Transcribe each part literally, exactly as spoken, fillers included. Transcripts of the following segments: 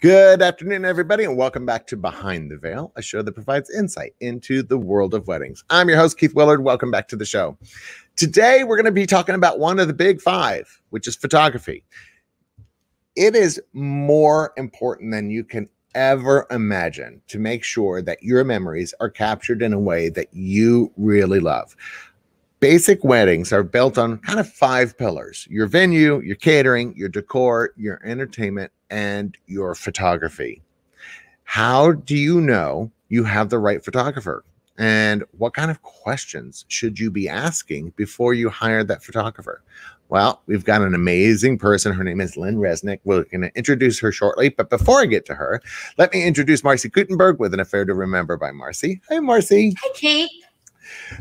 Good afternoon, everybody, and welcome back to Behind the Veil, a show that provides insight into the world of weddings. I'm your host, Keith Willard. Welcome back to the show. Today, we're going to be talking about one of the big five, which is photography. It is more important than you can ever imagine to make sure that your memories are captured in a way that you really love. Basic weddings are built on kind of five pillars: your venue, your catering, your decor, your entertainment, and your photography. How do you know you have the right photographer? And what kind of questions should you be asking before you hire that photographer? Well, we've got an amazing person. Her name is Lynne Reznick. We're going to introduce her shortly. But before I get to her, let me introduce Marcy Gutenberg with an Affair to Remember by Marcy. Hi, Marcy. Hi, Kate.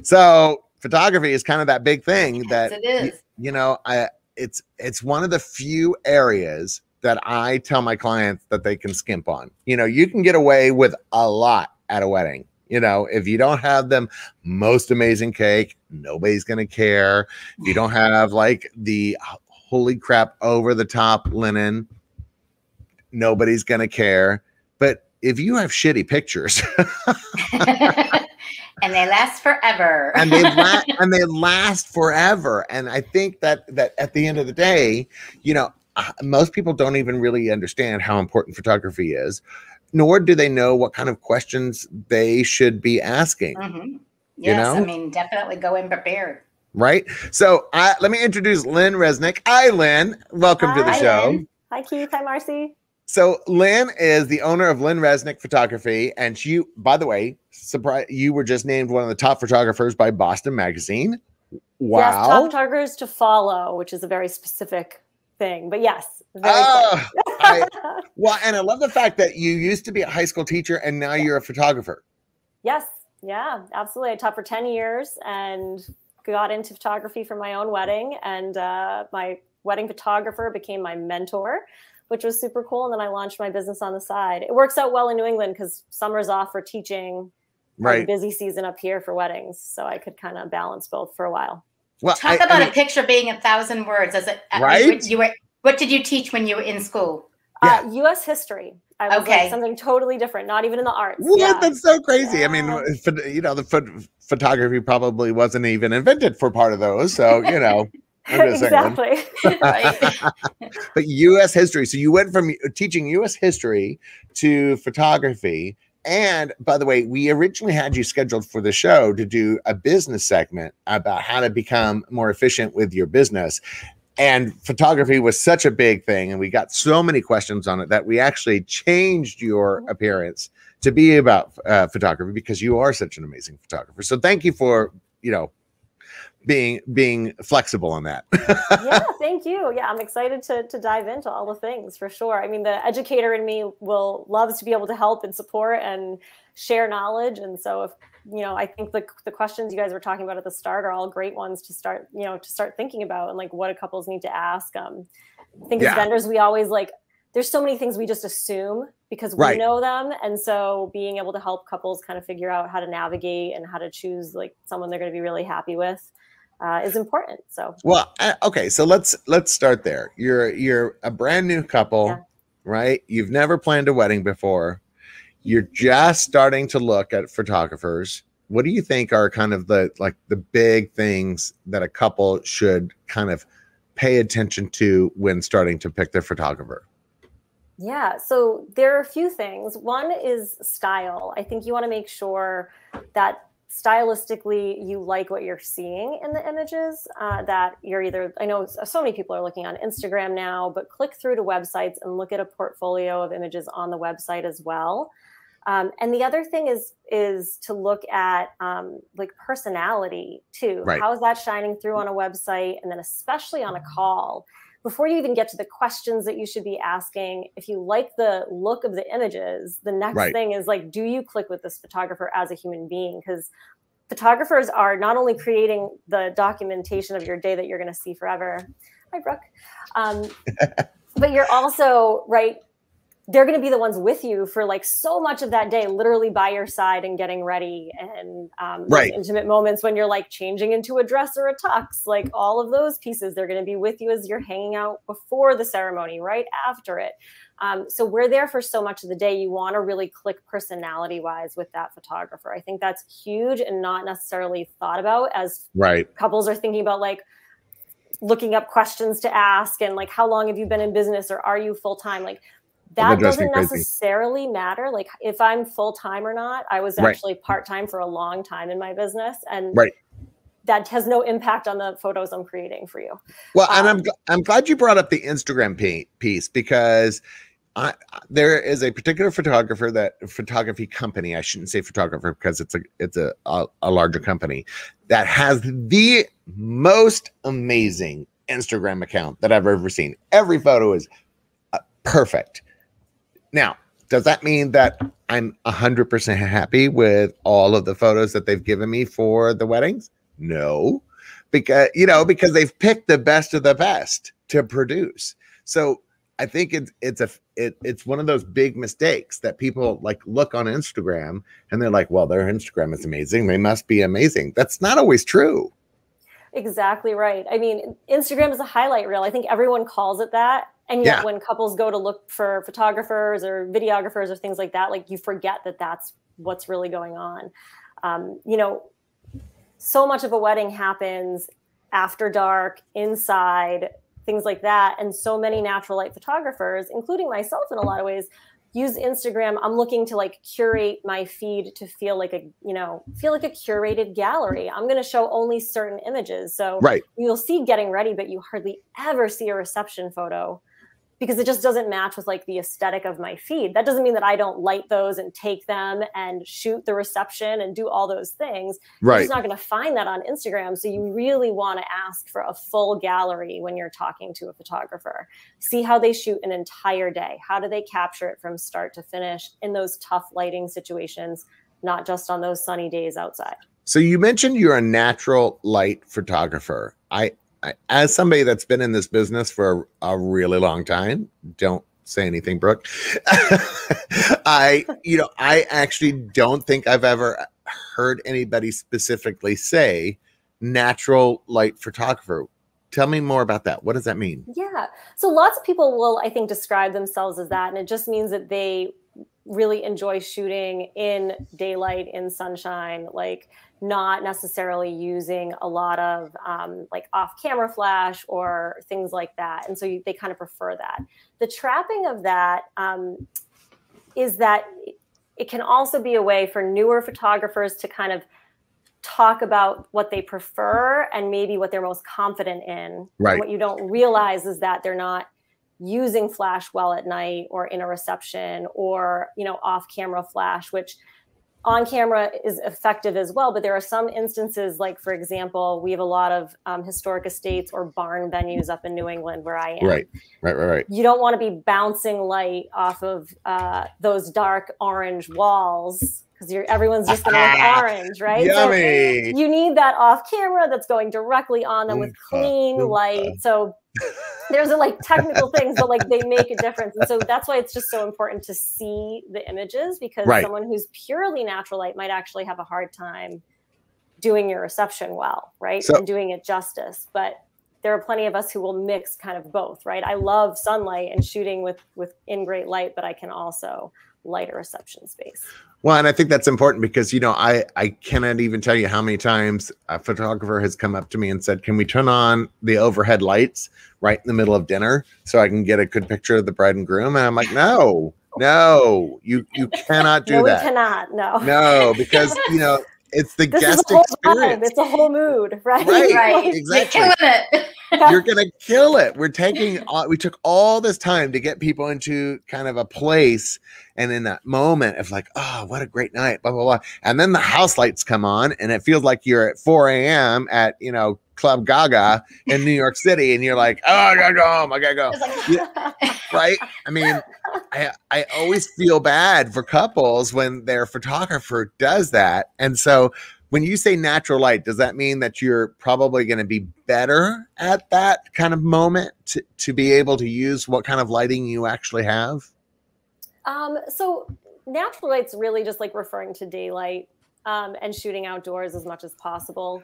So photography is kind of that big thing yes, that, it is. You, you know, I, it's, it's one of the few areas that I tell my clients that they can skimp on. You know, you can get away with a lot at a wedding. You know, if you don't have them most amazing cake, nobody's going to care. If you don't have like the holy crap over the top linen, nobody's going to care. But if you have shitty pictures, and they last forever. and they la and they last forever. And I think that that at the end of the day, you know, uh, most people don't even really understand how important photography is, nor do they know what kind of questions they should be asking. Mm-hmm. Yes, you know? I mean, definitely go in prepared. Right. So uh, let me introduce Lynne Reznick. Hi, Lynne. Welcome Hi, to the show. Lynne. Hi, Keith. Hi, Marcy. So Lynne is the owner of Lynne Reznick Photography, and she, by the way, surprise, you were just named one of the top photographers by Boston Magazine. Wow! Yes, top photographers to follow, which is a very specific thing, but yes. Very oh, I, well, and I love the fact that you used to be a high school teacher, and now yeah. you're a photographer. Yes, yeah, absolutely. I taught for ten years and got into photography for my own wedding, and uh, my wedding photographer became my mentor, which was super cool. And then I launched my business on the side. It works out well in New England because summer's off for teaching, right? Busy season up here for weddings. So I could kind of balance both for a while. Well, Talk I, about I mean, a picture being a thousand words. As a, right? You were, what did you teach when you were in school? Yeah. Uh, U S history. I was okay. Like something totally different, not even in the arts. What? Yeah. That's so crazy. Yeah. I mean, you know, the ph photography probably wasn't even invented for part of those. So, you know. Exactly. But U S history. So you went from teaching U S history to photography. And by the way, we originally had you scheduled for the show to do a business segment about how to become more efficient with your business. And photography was such a big thing, and we got so many questions on it that we actually changed your appearance to be about uh, photography, because you are such an amazing photographer. So thank you for, you know, being being flexible on that. Yeah, thank you. Yeah, I'm excited to, to dive into all the things for sure. I mean, the educator in me will loves to be able to help and support and share knowledge. And so, if you know, I think the, the questions you guys were talking about at the start are all great ones to start, you know, to start thinking about, and like what do couples need to ask. Um, I think yeah. as vendors, we always like, there's so many things we just assume because we right. know them. And so being able to help couples kind of figure out how to navigate and how to choose like someone they're going to be really happy with uh, is important. So, well, okay. So let's, let's start there. You're, you're a brand new couple, yeah. right? You've never planned a wedding before. You're just starting to look at photographers. What do you think are kind of the, like the big things that a couple should kind of pay attention to when starting to pick their photographer? Yeah, so there are a few things. One is style. I think you want to make sure that stylistically you like what you're seeing in the images, uh, that you're either, I know so many people are looking on Instagram now, but click through to websites and look at a portfolio of images on the website as well. Um, and the other thing is, is to look at um, like personality too. Right. How is that shining through on a website, and then especially on a call? Before you even get to the questions that you should be asking, if you like the look of the images, the next right. thing is like, do you click with this photographer as a human being? Because photographers are not only creating the documentation of your day that you're going to see forever. Hi, Brooke. Um, but you're also, right, they're going to be the ones with you for like so much of that day, literally by your side and getting ready, and um, right. intimate moments when you're like changing into a dress or a tux, like all of those pieces, they're going to be with you as you're hanging out before the ceremony, right after it. Um, so we're there for so much of the day. You want to really click personality wise with that photographer. I think that's huge and not necessarily thought about as right. couples are thinking about like, looking up questions to ask and like, how long have you been in business, or are you full-time? Like that doesn't necessarily matter. Like if I'm full-time or not, I was actually part-time for a long time in my business, and right. that has no impact on the photos I'm creating for you. Well, um, and I'm, I'm glad you brought up the Instagram piece, because I, there is a particular photographer that photography company, I shouldn't say photographer because it's a, it's a, a, a larger company that has the most amazing Instagram account that I've ever seen. Every photo is uh, perfect. Now, does that mean that I'm a hundred percent happy with all of the photos that they've given me for the weddings? No, because, you know, because they've picked the best of the best to produce. So I think it's it's a it, it's one of those big mistakes that people like look on Instagram and they're like, well, their Instagram is amazing, they must be amazing. That's not always true. Exactly right. I mean, Instagram is a highlight reel. I think everyone calls it that. And yet yeah. when couples go to look for photographers or videographers or things like that, like you forget that that's what's really going on. Um, you know, so much of a wedding happens after dark, inside, things like that. And so many natural light photographers, including myself in a lot of ways, use Instagram. I'm looking to like curate my feed to feel like a, you know, feel like a curated gallery. I'm going to show only certain images. So right. you'll see getting ready, but you hardly ever see a reception photo because it just doesn't match with like the aesthetic of my feed. That doesn't mean that I don't light those and take them and shoot the reception and do all those things. Right. You're just not going to find that on Instagram. So you really want to ask for a full gallery when you're talking to a photographer. See how they shoot an entire day. How do they capture it from start to finish in those tough lighting situations, not just on those sunny days outside. So you mentioned you're a natural light photographer. I As somebody that's been in this business for a really long time, don't say anything, Brooke. I, you know, I actually don't think I've ever heard anybody specifically say natural light photographer. Tell me more about that. What does that mean? Yeah. So lots of people will, I think, describe themselves as that. And it just means that they really enjoy shooting in daylight, in sunshine, like not necessarily using a lot of um, like off camera flash or things like that. And so you, they kind of prefer that. The trapping of that um, is that it can also be a way for newer photographers to kind of talk about what they prefer and maybe what they're most confident in. Right. And what you don't realize is that they're not using flash well at night or in a reception or, you know, off camera flash, which on camera is effective as well. But there are some instances, like, for example, we have a lot of um, historic estates or barn venues up in New England where I am. Right, right, right, right. You don't want to be bouncing light off of uh, those dark orange walls because you're everyone's just going to look orange, right? Yummy. So you need that off camera that's going directly on them with clean light. So there's a, like, technical things, but like they make a difference. And so that's why it's just so important to see the images, because right. someone who's purely natural light might actually have a hard time doing your reception well, right? So, and doing it justice. But there are plenty of us who will mix kind of both, right? I love sunlight and shooting with, with in great light, but I can also light a reception space. Well, and I think that's important because, you know, I, I cannot even tell you how many times a photographer has come up to me and said, can we turn on the overhead lights right in the middle of dinner so I can get a good picture of the bride and groom? And I'm like, no, no, you, you cannot do no, that. We cannot, no. No, because, you know, it's the this guest is experience. Vibe. It's a whole mood, right? Right, right. Exactly. You're killing it. You're going to kill it. We're taking, all, we took all this time to get people into kind of a place. And in that moment of like, oh, what a great night, blah, blah, blah. And then the house lights come on and it feels like you're at four A M at, you know, Club Gaga in New York City. And you're like, oh, I gotta go home. I gotta go. Like, yeah. Right. I mean, I, I always feel bad for couples when their photographer does that. And so when you say natural light, does that mean that you're probably going to be better at that kind of moment to, to be able to use what kind of lighting you actually have? Um, so natural light's really just like referring to daylight um, and shooting outdoors as much as possible.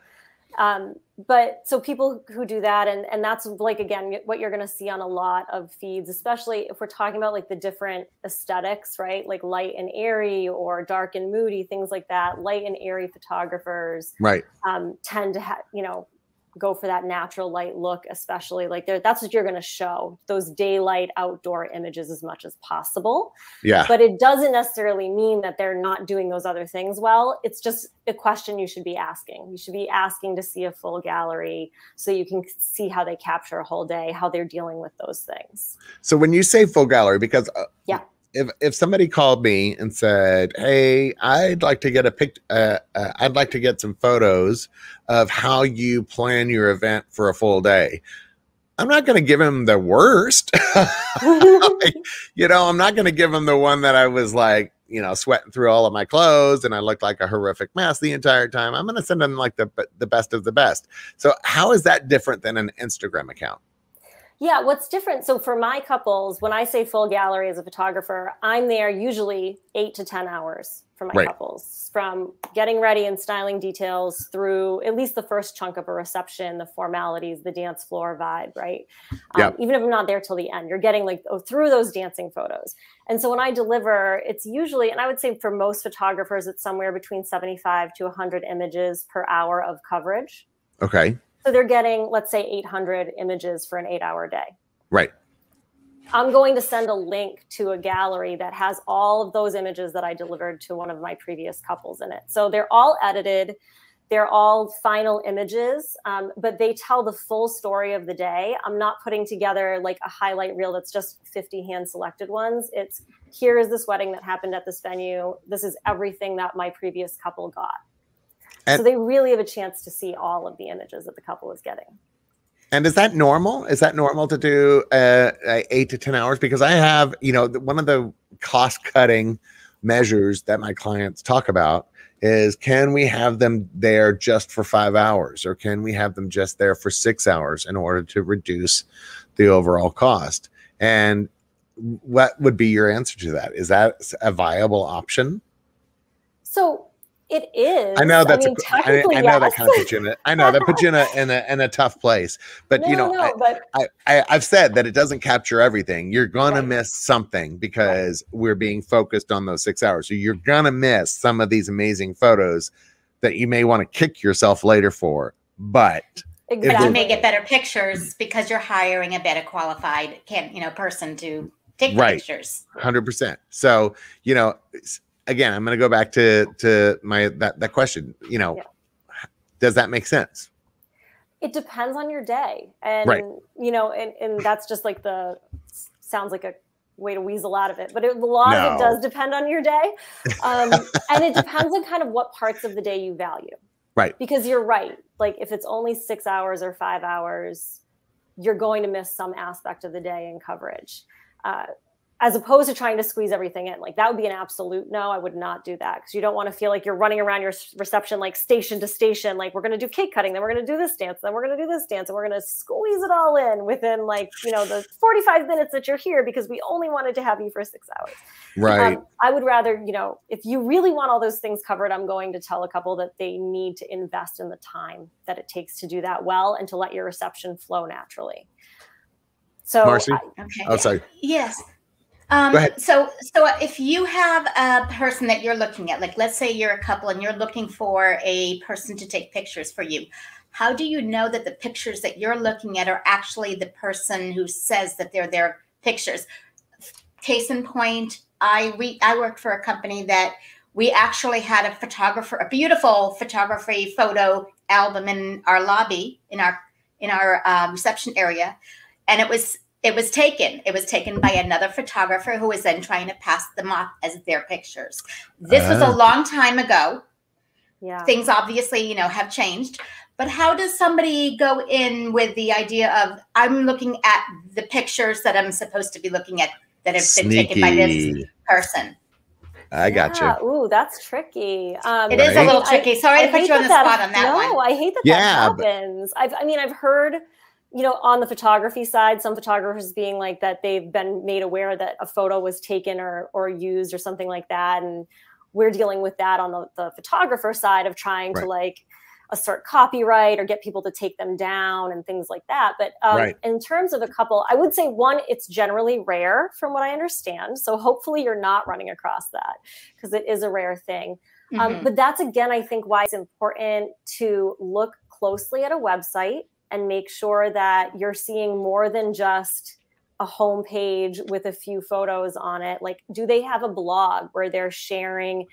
Um, but so people who do that, and, and that's like, again, what you're going to see on a lot of feeds, especially if we're talking about like the different aesthetics, right? Like light and airy or dark and moody, things like that. Light and airy photographers right. um, tend to, ha- you know, go for that natural light look, especially like there, that's what you're going to show, those daylight outdoor images as much as possible. Yeah. But it doesn't necessarily mean that they're not doing those other things well. It's just a question you should be asking. You should be asking to see a full gallery so you can see how they capture a whole day, how they're dealing with those things. So when you say full gallery, because uh, yeah. if, if somebody called me and said, hey, I'd like to get a pic, uh, uh, I'd like to get some photos of how you plan your event for a full day. I'm not going to give him the worst. Like, you know, I'm not going to give him the one that I was like, you know, sweating through all of my clothes and I looked like a horrific mess the entire time. I'm going to send him like the, the best of the best. So how is that different than an Instagram account? Yeah, what's different? So for my couples, when I say full gallery as a photographer, I'm there usually eight to ten hours for my right. couples, from getting ready and styling details through at least the first chunk of a reception, the formalities, the dance floor vibe, right? Yep. Um, even if I'm not there till the end, you're getting like oh, through those dancing photos. And so when I deliver, it's usually, and I would say for most photographers, it's somewhere between seventy-five to one hundred images per hour of coverage. Okay. So they're getting, let's say, eight hundred images for an eight-hour day. Right. I'm going to send a link to a gallery that has all of those images that I delivered to one of my previous couples in it. So they're all edited. They're all final images, um, but they tell the full story of the day. I'm not putting together like a highlight reel that's just fifty hand-selected ones. It's, here is this wedding that happened at this venue. This is everything that my previous couple got. And so they really have a chance to see all of the images that the couple is getting. And is that normal? Is that normal to do uh, eight to ten hours? Because I have, you know, one of the cost-cutting measures that my clients talk about is, can we have them there just for five hours? Or can we have them just there for six hours in order to reduce the overall cost? And what would be your answer to that? Is that a viable option? So... It is. I know that's. I mean, a, technically, I, I yes. know that kind of puts you in a, I know that puts you in a in a, in a tough place. But no, you know, no, I, but... I, I I've said that it doesn't capture everything. You're gonna right. miss something because right. we're being focused on those six hours. So you're gonna miss some of these amazing photos that you may want to kick yourself later for. But exactly. you may get better pictures because you're hiring a better qualified can you know person to take the right. pictures. one hundred percent. So you know. Again, I'm going to go back to, to my that, that question, you know, yeah. does that make sense? It depends on your day. And, right. you know, and, and that's just like the, sounds like a way to weasel out of it. But it, a lot no. of it does depend on your day. Um, and it depends on kind of what parts of the day you value. Right. Because you're right. Like if it's only six hours or five hours, you're going to miss some aspect of the day in coverage. Uh, As opposed to trying to squeeze everything in. Like that would be an absolute no, I would not do that. Because you don't want to feel like you're running around your reception like station to station. Like we're going to do cake cutting, then we're going to do this dance, then we're going to do this dance. And we're going to squeeze it all in within like, you know, the forty-five minutes that you're here because we only wanted to have you for six hours. Right. Um, I would rather, you know, if you really want all those things covered, I'm going to tell a couple that they need to invest in the time that it takes to do that well and to let your reception flow naturally. So, Marcy? I, okay. Oh, sorry. Yes. Um, so, so if you have a person that you're looking at, like, let's say you're a couple and you're looking for a person to take pictures for you, how do you know that the pictures that you're looking at are actually the person who says that they're their pictures? Case in point, I re I worked for a company that we actually had a photographer, a beautiful photography photo album in our lobby, in our, in our uh, reception area. And it was It was taken. It was taken by another photographer who was then trying to pass them off as their pictures. This uh, was a long time ago. Yeah. Things obviously, you know, have changed. But how does somebody go in with the idea of, I'm looking at the pictures that I'm supposed to be looking at that have been sneaky. Taken by this person? I got yeah. you. Ooh, that's tricky. Um, it right? is a little tricky. Sorry I, to put you on the that spot that, on that no, one. No, I hate that yeah, that happens. But... I've, I mean, I've heard... you know, on the photography side, some photographers being like that they've been made aware that a photo was taken or or used or something like that. And we're dealing with that on the, the photographer side of trying right. to like assert copyright or get people to take them down and things like that. But um, right. in terms of a couple, I would say one, it's generally rare from what I understand. So hopefully you're not running across that because it is a rare thing. Mm-hmm. um, but that's, again, I think why it's important to look closely at a website and make sure that you're seeing more than just a homepage with a few photos on it. Like, do they have a blog where they're sharing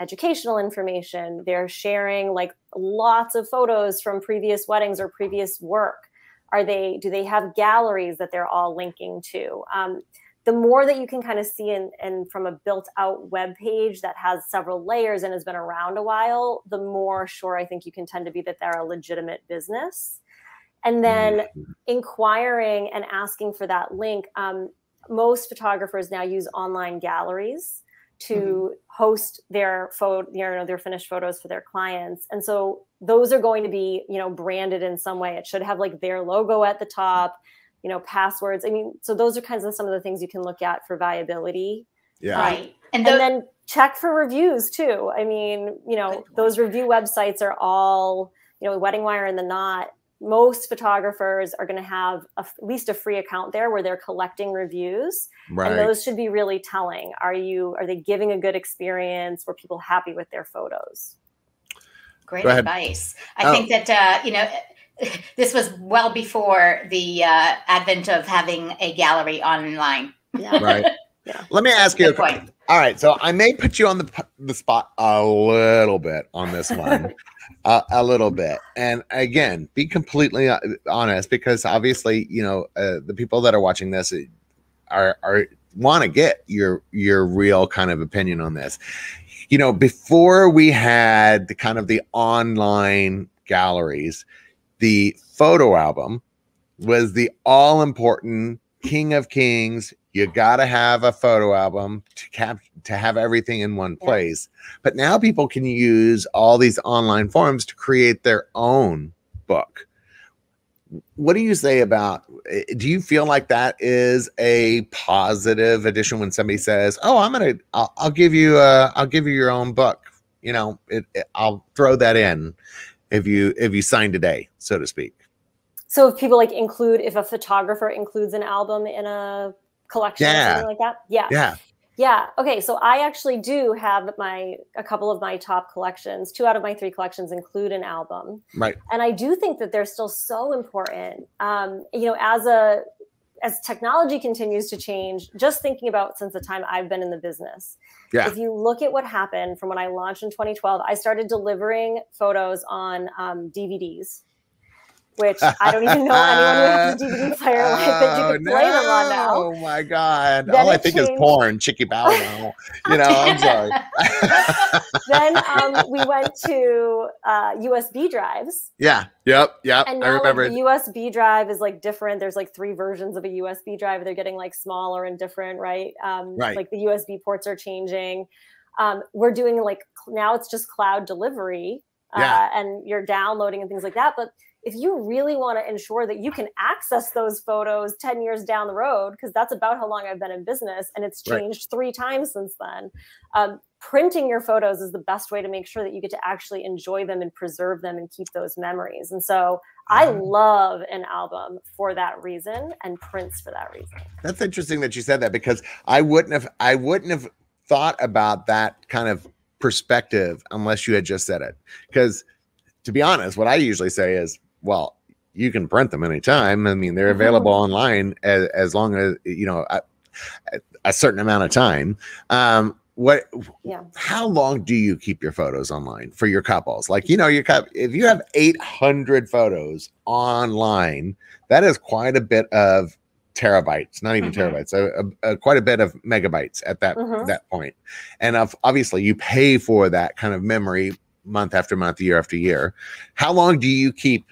educational information? They're sharing like lots of photos from previous weddings or previous work. Are they, do they have galleries that they're all linking to? Um, the more that you can kind of see in, in from a built out web page that has several layers and has been around a while, the more sure I think you can tend to be that they're a legitimate business. And then inquiring and asking for that link. Um, most photographers now use online galleries to mm-hmm. host their photo, you know, their finished photos for their clients. And so those are going to be, you know, branded in some way. It should have like their logo at the top, you know, passwords. I mean, so those are kinds of some of the things you can look at for viability. Yeah. Right. And, and then check for reviews too. I mean, you know, those review websites are all, you know, WeddingWire and The Knot. Most photographers are going to have a, at least a free account there where they're collecting reviews. Right. And those should be really telling. Are you, are they giving a good experience? Were people happy with their photos? Great advice. I oh. think that, uh, you know, this was well before the uh, advent of having a gallery online. Yeah. Right. Yeah. Let me ask you a question. All right. So I may put you on the, the spot a little bit on this one. Uh, a little bit. And again, be completely honest, because obviously, you know, uh, the people that are watching this are, are want to get your, your real kind of opinion on this. You know, before we had the kind of the online galleries, the photo album was the all important king of kings. You got to have a photo album to cap to have everything in one place. Yeah. But now people can use all these online forums to create their own book. What do you say about, do you feel like that is a positive addition when somebody says, "Oh, I'm going to I'll, I'll give you uh I'll give you your own book. You know, it, it, I'll throw that in if you if you sign today," so to speak. So if people like include if a photographer includes an album in a collection yeah. or something like that. Yeah. Yeah. Yeah. Okay. So I actually do have my, a couple of my top collections, two out of my three collections include an album. Right. And I do think that they're still so important. Um, you know, as a, as technology continues to change, just thinking about since the time I've been in the business, yeah. if you look at what happened from when I launched in twenty twelve, I started delivering photos on um, D V Ds. Which I don't even know anyone who has a D V D player oh, like that you can no. play them on now. Oh my God. Then all I think changed. Is porn, Chicky Bow Wow. You know, I'm sorry. Then um, we went to uh, U S B drives. Yeah. Yep. Yep. And now, I remember. Like, the U S B drive is like different. There's like three versions of a U S B drive. They're getting like smaller and different, right? Um, right. Like the U S B ports are changing. Um, we're doing like, now it's just cloud delivery uh, yeah. and you're downloading and things like that. But if you really want to ensure that you can access those photos ten years down the road, because that's about how long I've been in business and it's changed right. three times since then, um, printing your photos is the best way to make sure that you get to actually enjoy them and preserve them and keep those memories. And so I love an album for that reason and prints for that reason. That's interesting that you said that, because I wouldn't have, I wouldn't have thought about that kind of perspective unless you had just said it. Because to be honest, what I usually say is, well, you can print them anytime. I mean, they're available mm-hmm. online as, as long as, you know, a, a certain amount of time. Um, what, yeah. how long do you keep your photos online for your couples? Like, you know, you if you have eight hundred photos online, that is quite a bit of terabytes, not even mm-hmm. terabytes, a, a, a, quite a bit of megabytes at that, mm-hmm. that point. And obviously you pay for that kind of memory month after month, year after year. How long do you keep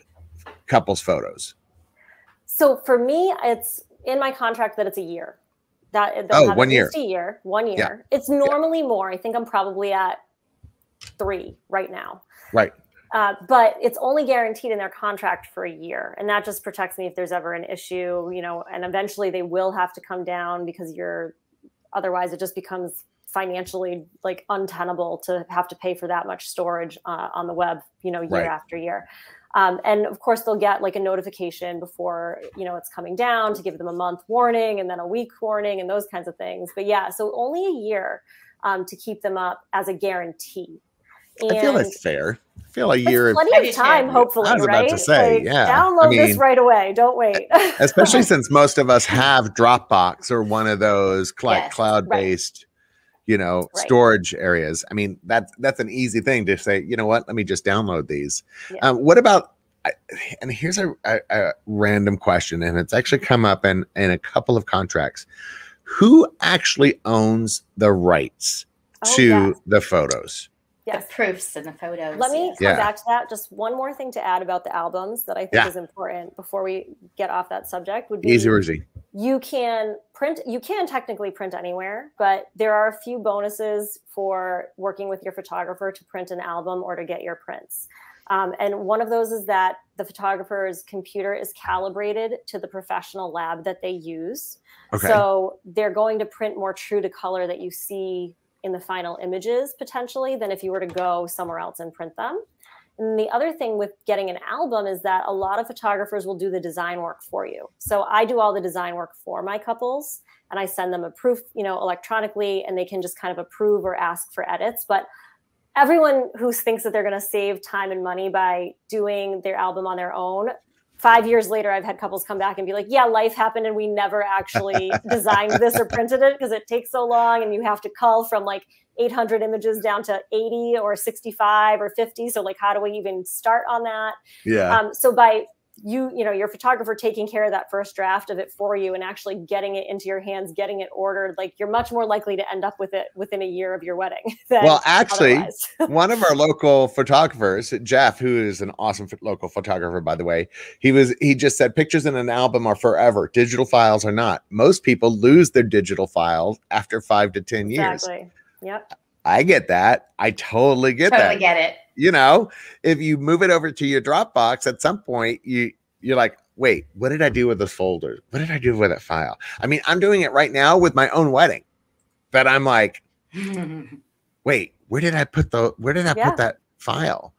couples photos? So for me, it's in my contract that it's a year. That oh, one year. A year, one year. Yeah. It's normally yeah. more. I think I'm probably at three right now. Right. Uh, but it's only guaranteed in their contract for a year. And that just protects me if there's ever an issue, you know, and eventually they will have to come down because you're, otherwise it just becomes financially like untenable to have to pay for that much storage uh, on the web, you know, year right. after year. Um, and of course they'll get like a notification before, you know, it's coming down to give them a month warning and then a week warning and those kinds of things. But yeah, so only a year um, to keep them up as a guarantee. And I feel that's fair. I feel a year is plenty of time, hopefully, right? I was about to say, like, yeah. Download I mean, this right away. Don't wait. Especially since most of us have Dropbox or one of those cl yes, cloud-based, right. you know, right. storage areas. I mean, that's that's an easy thing to say, you know what, let me just download these. Yeah. Um, what about, and here's a, a, a random question, and it's actually come up in, in a couple of contracts. Who actually owns the rights oh, to yeah. the photos? Yes. The proofs and the photos. Let me come yeah. back to that. Just one more thing to add about the albums that I think yeah. is important before we get off that subject would be easy or easy. You can print, you can technically print anywhere, but there are a few bonuses for working with your photographer to print an album or to get your prints. Um, and one of those is that the photographer's computer is calibrated to the professional lab that they use. Okay. So they're going to print more true to color that you see in the final images potentially than if you were to go somewhere else and print them. And the other thing with getting an album is that a lot of photographers will do the design work for you. So I do all the design work for my couples and I send them a proof, you know, electronically, and they can just kind of approve or ask for edits. But everyone who thinks that they're going to save time and money by doing their album on their own, five years later, I've had couples come back and be like, yeah, life happened and we never actually designed this or printed it because it takes so long and you have to cull from like eight hundred images down to eighty or sixty-five or fifty. So like, how do we even start on that? Yeah. Um, so by you, you know, your photographer taking care of that first draft of it for you and actually getting it into your hands, getting it ordered, like you're much more likely to end up with it within a year of your wedding. Well, actually, one of our local photographers, Jeff, who is an awesome local photographer, by the way, he was, he just said pictures in an album are forever. Digital files are not. Most people lose their digital files after five to ten years. Exactly. Yep. I get that. I totally get totally that. Totally get it. You know, if you move it over to your Dropbox, at some point you you're like, wait, what did I do with this folder? What did I do with that file? I mean, I'm doing it right now with my own wedding, but I'm like, wait, where did I put the where did I yeah. put that file?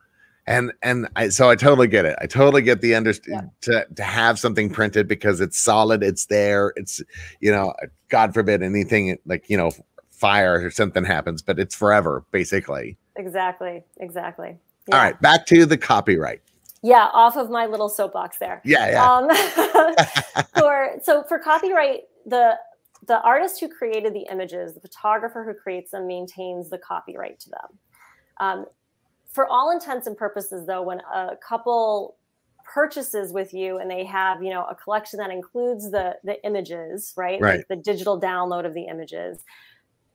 And and I, so I totally get it. I totally get the understand yeah. to to have something printed because it's solid, it's there, it's you know, God forbid anything like you know fire or something happens, but it's forever basically. Exactly. Exactly. Yeah. All right. Back to the copyright. Yeah. Off of my little soapbox there. Yeah. yeah. Um, for, so for copyright, the, the artist who created the images, the photographer who creates them maintains the copyright to them. Um, for all intents and purposes, though, when a couple purchases with you and they have, you know, a collection that includes the, the images, right? right. Like the digital download of the images,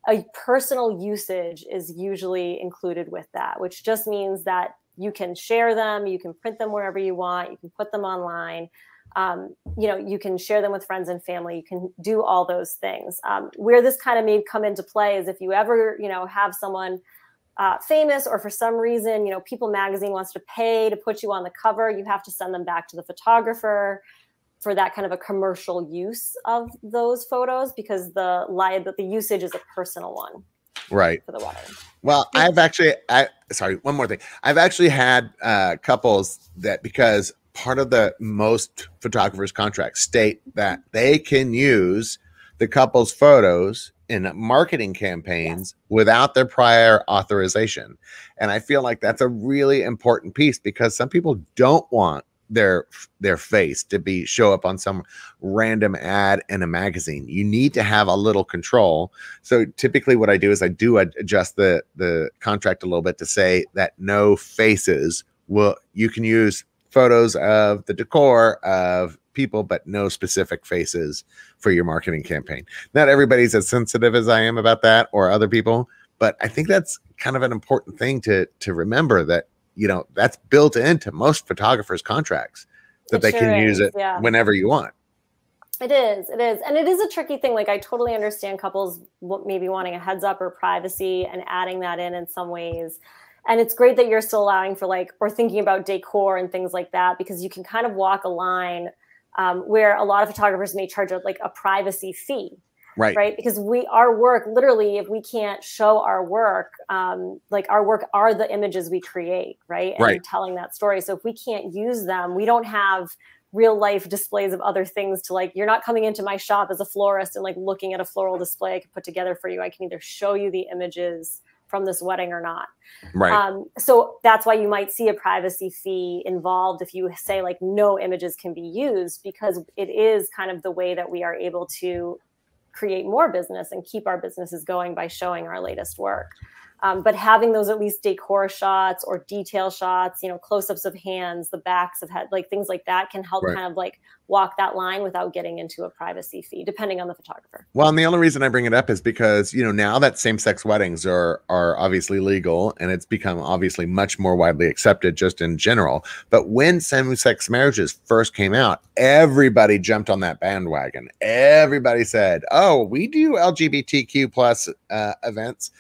a personal usage is usually included with that, which just means that you can share them, you can print them wherever you want, you can put them online, um, you know, you can share them with friends and family, you can do all those things. Um, where this kind of may come into play is if you ever, you know, have someone uh, famous or for some reason, you know, People Magazine wants to pay to put you on the cover, you have to send them back to the photographer for that kind of a commercial use of those photos because the liability, the usage is a personal one. Right. For the water. Well, I've actually, I sorry, one more thing. I've actually had uh, couples that, because part of the most photographers' contracts state that they can use the couple's photos in marketing campaigns yeah. without their prior authorization. And I feel like that's a really important piece because some people don't want their their face to be show up on some random ad in a magazine. You need to have a little control. So typically what I do is I do adjust the the contract a little bit to say that no faces will, you can use photos of the decor of people, but no specific faces for your marketing campaign. Not everybody's as sensitive as I am about that or other people, but I think that's kind of an important thing to to remember that you know, that's built into most photographers' contracts that they can use it whenever you want. It is, it is. And it is a tricky thing. Like I totally understand couples maybe wanting a heads up or privacy and adding that in in some ways And it's great that you're still allowing for like, or thinking about decor and things like that, because you can kind of walk a line um, where a lot of photographers may charge like a privacy fee. Right. Right. Because we, our work, literally, if we can't show our work, um, like our work are the images we create. Right. And right. telling that story. So if we can't use them, we don't have real life displays of other things to like, you're not coming into my shop as a florist and like looking at a floral display I can put together for you. I can either show you the images from this wedding or not. Right. Um, so that's why you might see a privacy fee involved if you say like no images can be used, because it is kind of the way that we are able to create more business and keep our businesses going by showing our latest work. Um, but having those at least decor shots or detail shots, you know, close-ups of hands, the backs of head, like things like that can help right. kind of like walk that line without getting into a privacy fee, depending on the photographer. Well, and the only reason I bring it up is because, you know, now that same-sex weddings are, are obviously legal, and it's become obviously much more widely accepted just in general. But when same-sex marriages first came out, everybody jumped on that bandwagon. Everybody said, oh, we do L G B T Q plus uh, events.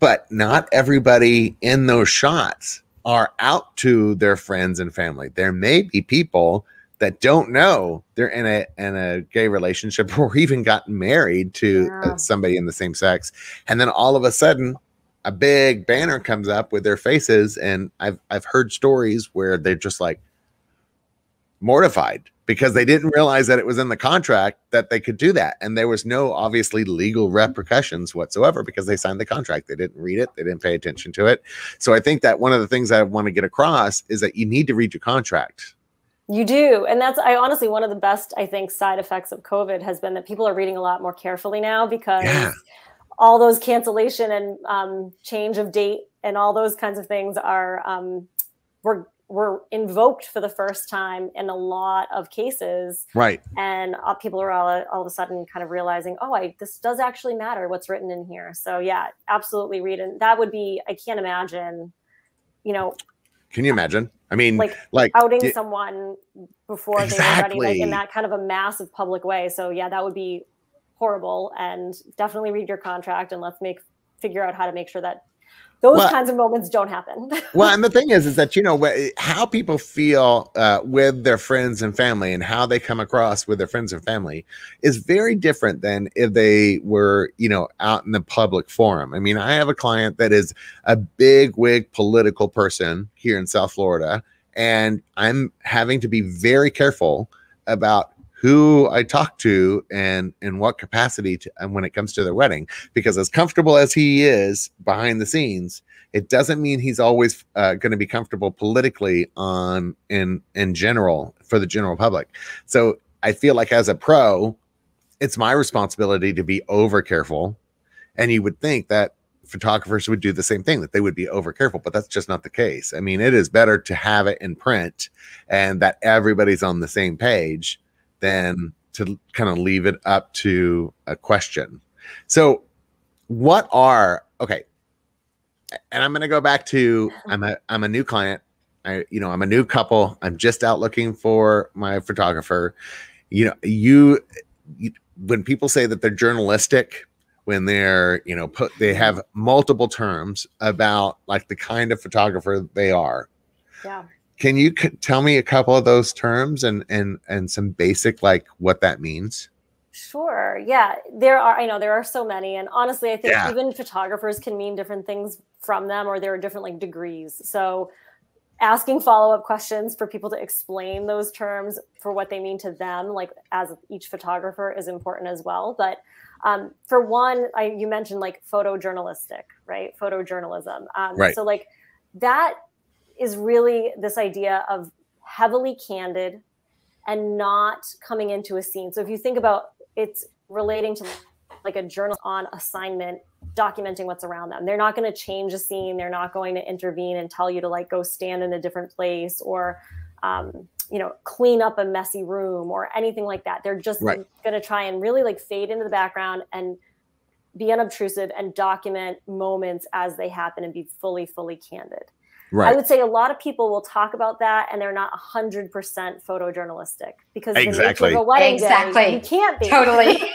But not everybody in those shots are out to their friends and family. There may be people that don't know they're in a in a gay relationship or even got married to yeah. somebody in the same sex. And then all of a sudden, a big banner comes up with their faces. And I've I've heard stories where they're just like mortified because they didn't realize that it was in the contract that they could do that. And there was no obviously legal repercussions whatsoever because they signed the contract. They didn't read it. They didn't pay attention to it. So I think that one of the things I want to get across is that you need to read your contract. You do. And that's, I honestly, one of the best, I think, side effects of COVID has been that people are reading a lot more carefully now because yeah. all those cancellation and um, change of date and all those kinds of things are, um, we're, were invoked for the first time in a lot of cases. Right. And uh, people are all, all of a sudden kind of realizing, oh, I, this does actually matter what's written in here. So yeah, absolutely read. And that would be, I can't imagine, you know. Can you imagine? I mean, like, like outing d- someone before exactly. they were ready, like in that kind of a massive public way. So yeah, that would be horrible, and definitely read your contract, and let's make, figure out how to make sure that Those well, kinds of moments don't happen. Well, and the thing is, is that, you know, how people feel uh, with their friends and family and how they come across with their friends and family is very different than if they were, you know, out in the public forum. I mean, I have a client that is a big wig political person here in South Florida, and I'm having to be very careful about who I talk to and in what capacity to, and when it comes to their wedding, because as comfortable as he is behind the scenes, it doesn't mean he's always uh, going to be comfortable politically on in, in general for the general public. So I feel like as a pro, it's my responsibility to be over careful. And you would think that photographers would do the same thing, that they would be over careful, but that's just not the case. I mean, it is better to have it in print and that everybody's on the same page than to kind of leave it up to a question. So what are, okay. And I'm going to go back to, I'm a, I'm a new client. I, you know, I'm a new couple. I'm just out looking for my photographer. You know, you, you when people say that they're journalistic, when they're, you know, put, they have multiple terms about like the kind of photographer they are. Yeah. Can you tell me a couple of those terms and, and, and some basic, like what that means? Sure. Yeah, there are, I know there are so many. And honestly, I think yeah. even photographers can mean different things from them, or there are different like degrees. So asking follow-up questions for people to explain those terms for what they mean to them, like as each photographer, is important as well. But um, for one, I, you mentioned like photojournalistic, right? Photojournalism. Um, right. So like that is really this idea of heavily candid and not coming into a scene. So if you think about it's relating to like a journalist on assignment documenting what's around them. They're not going to change a scene. They're not going to intervene and tell you to like go stand in a different place or, um, you know, clean up a messy room or anything like that. They're just right. going to try and really like fade into the background and be unobtrusive and document moments as they happen and be fully, fully candid. Right. I would say a lot of people will talk about that and they're not one hundred percent photojournalistic because exactly. the nature of a wedding exactly. day, you can't be. Totally.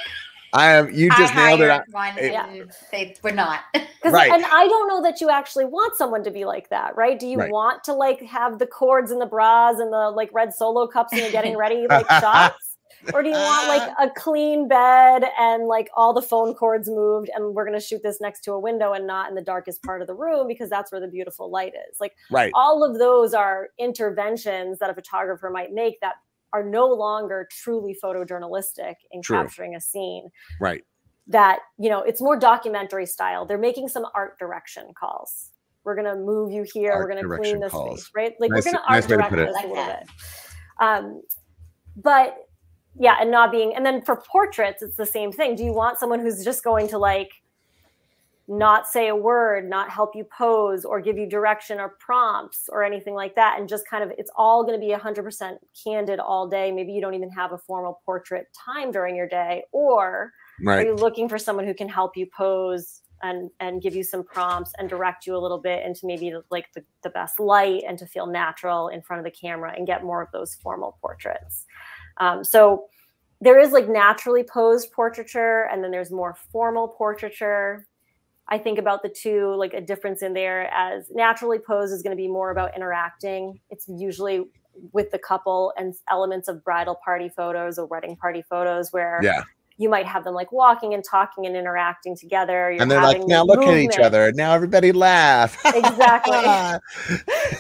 I am. You just I nailed it. One it yeah. They were not. Right. And I don't know that you actually want someone to be like that, right? Do you right. want to like have the cords and the bras and the like red solo cups and the getting ready like shots, or do you want like a clean bed and like all the phone cords moved and we're gonna shoot this next to a window and not in the darkest part of the room because that's where the beautiful light is? Like right. all of those are interventions that a photographer might make that are no longer truly photojournalistic in True. capturing a scene. Right. That, you know, it's more documentary style. They're making some art direction calls. We're going to move you here. Art we're going to clean this calls. Space, right? Like nice, we're going to art nice direct this a little bit. Um, but yeah, and not being, and then for portraits, it's the same thing. Do you want someone who's just going to like not say a word, not help you pose or give you direction or prompts or anything like that? And just kind of, it's all going to be one hundred percent candid all day. Maybe you don't even have a formal portrait time during your day. Or right. are you looking for someone who can help you pose and, and give you some prompts and direct you a little bit into maybe like the, the best light and to feel natural in front of the camera and get more of those formal portraits? Um, so there is like naturally posed portraiture, and then there's more formal portraiture. I think about the two, like a difference in there as naturally posed is going to be more about interacting. It's usually with the couple and elements of bridal party photos or wedding party photos where yeah. you might have them like walking and talking and interacting together. You're and they're like, now look movement. At each other. Now everybody laugh. Exactly.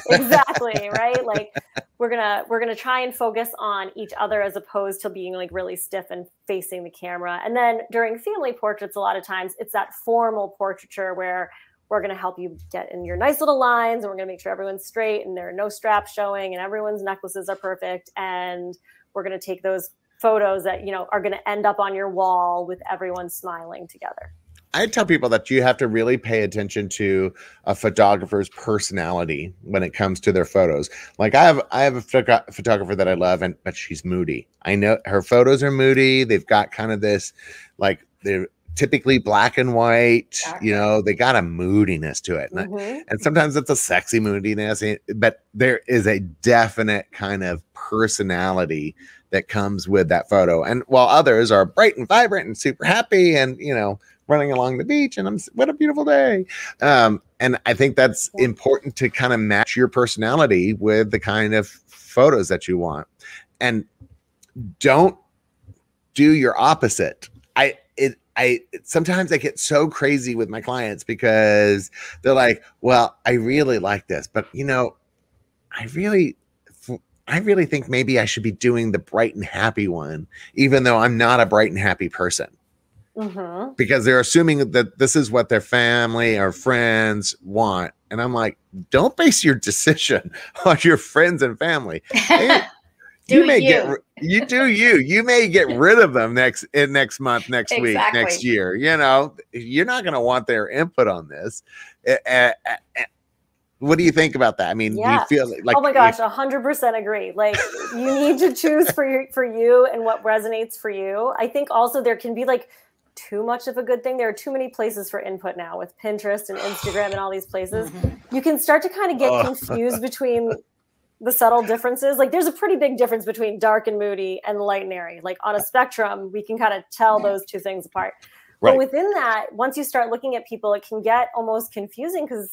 Exactly. Right. Like we're going to, we're going to try and focus on each other as opposed to being like really stiff and facing the camera. And then during family portraits, a lot of times it's that formal portraiture where we're going to help you get in your nice little lines, and we're going to make sure everyone's straight and there are no straps showing and everyone's necklaces are perfect. And we're going to take those photos that, you know, are going to end up on your wall with everyone smiling together. I tell people that you have to really pay attention to a photographer's personality when it comes to their photos. Like I have, I have a pho photographer that I love, and but she's moody. I know her photos are moody. They've got kind of this, like they're typically black and white. Exactly. You know, they got a moodiness to it, mm-hmm. and, and sometimes it's a sexy moodiness. But there is a definite kind of personality that comes with that photo. And while others are bright and vibrant and super happy and, you know, running along the beach and I'm, what a beautiful day. Um, and I think that's yeah. important to kind of match your personality with the kind of photos that you want. And don't do your opposite. I, it, I, sometimes I get so crazy with my clients because they're like, well, I really like this, but you know, I really, I really think maybe I should be doing the bright and happy one, even though I'm not a bright and happy person. Mm-hmm. Because they're assuming that this is what their family or friends want. And I'm like, don't base your decision on your friends and family. They, you may you. get, you do you, you may get rid of them next in next month, next exactly. week, next year. You know, you're not going to want their input on this. Uh, uh, uh, What do you think about that? I mean, yeah. do you feel like, oh my gosh, a hundred percent agree. Like you need to choose for your, for you and what resonates for you. I think also there can be like too much of a good thing. There are too many places for input now with Pinterest and Instagram and all these places. You can start to kind of get confused between the subtle differences. Like there's a pretty big difference between dark and moody and light and airy. Like on a spectrum, we can kind of tell those two things apart. Right. But within that, once you start looking at people, it can get almost confusing because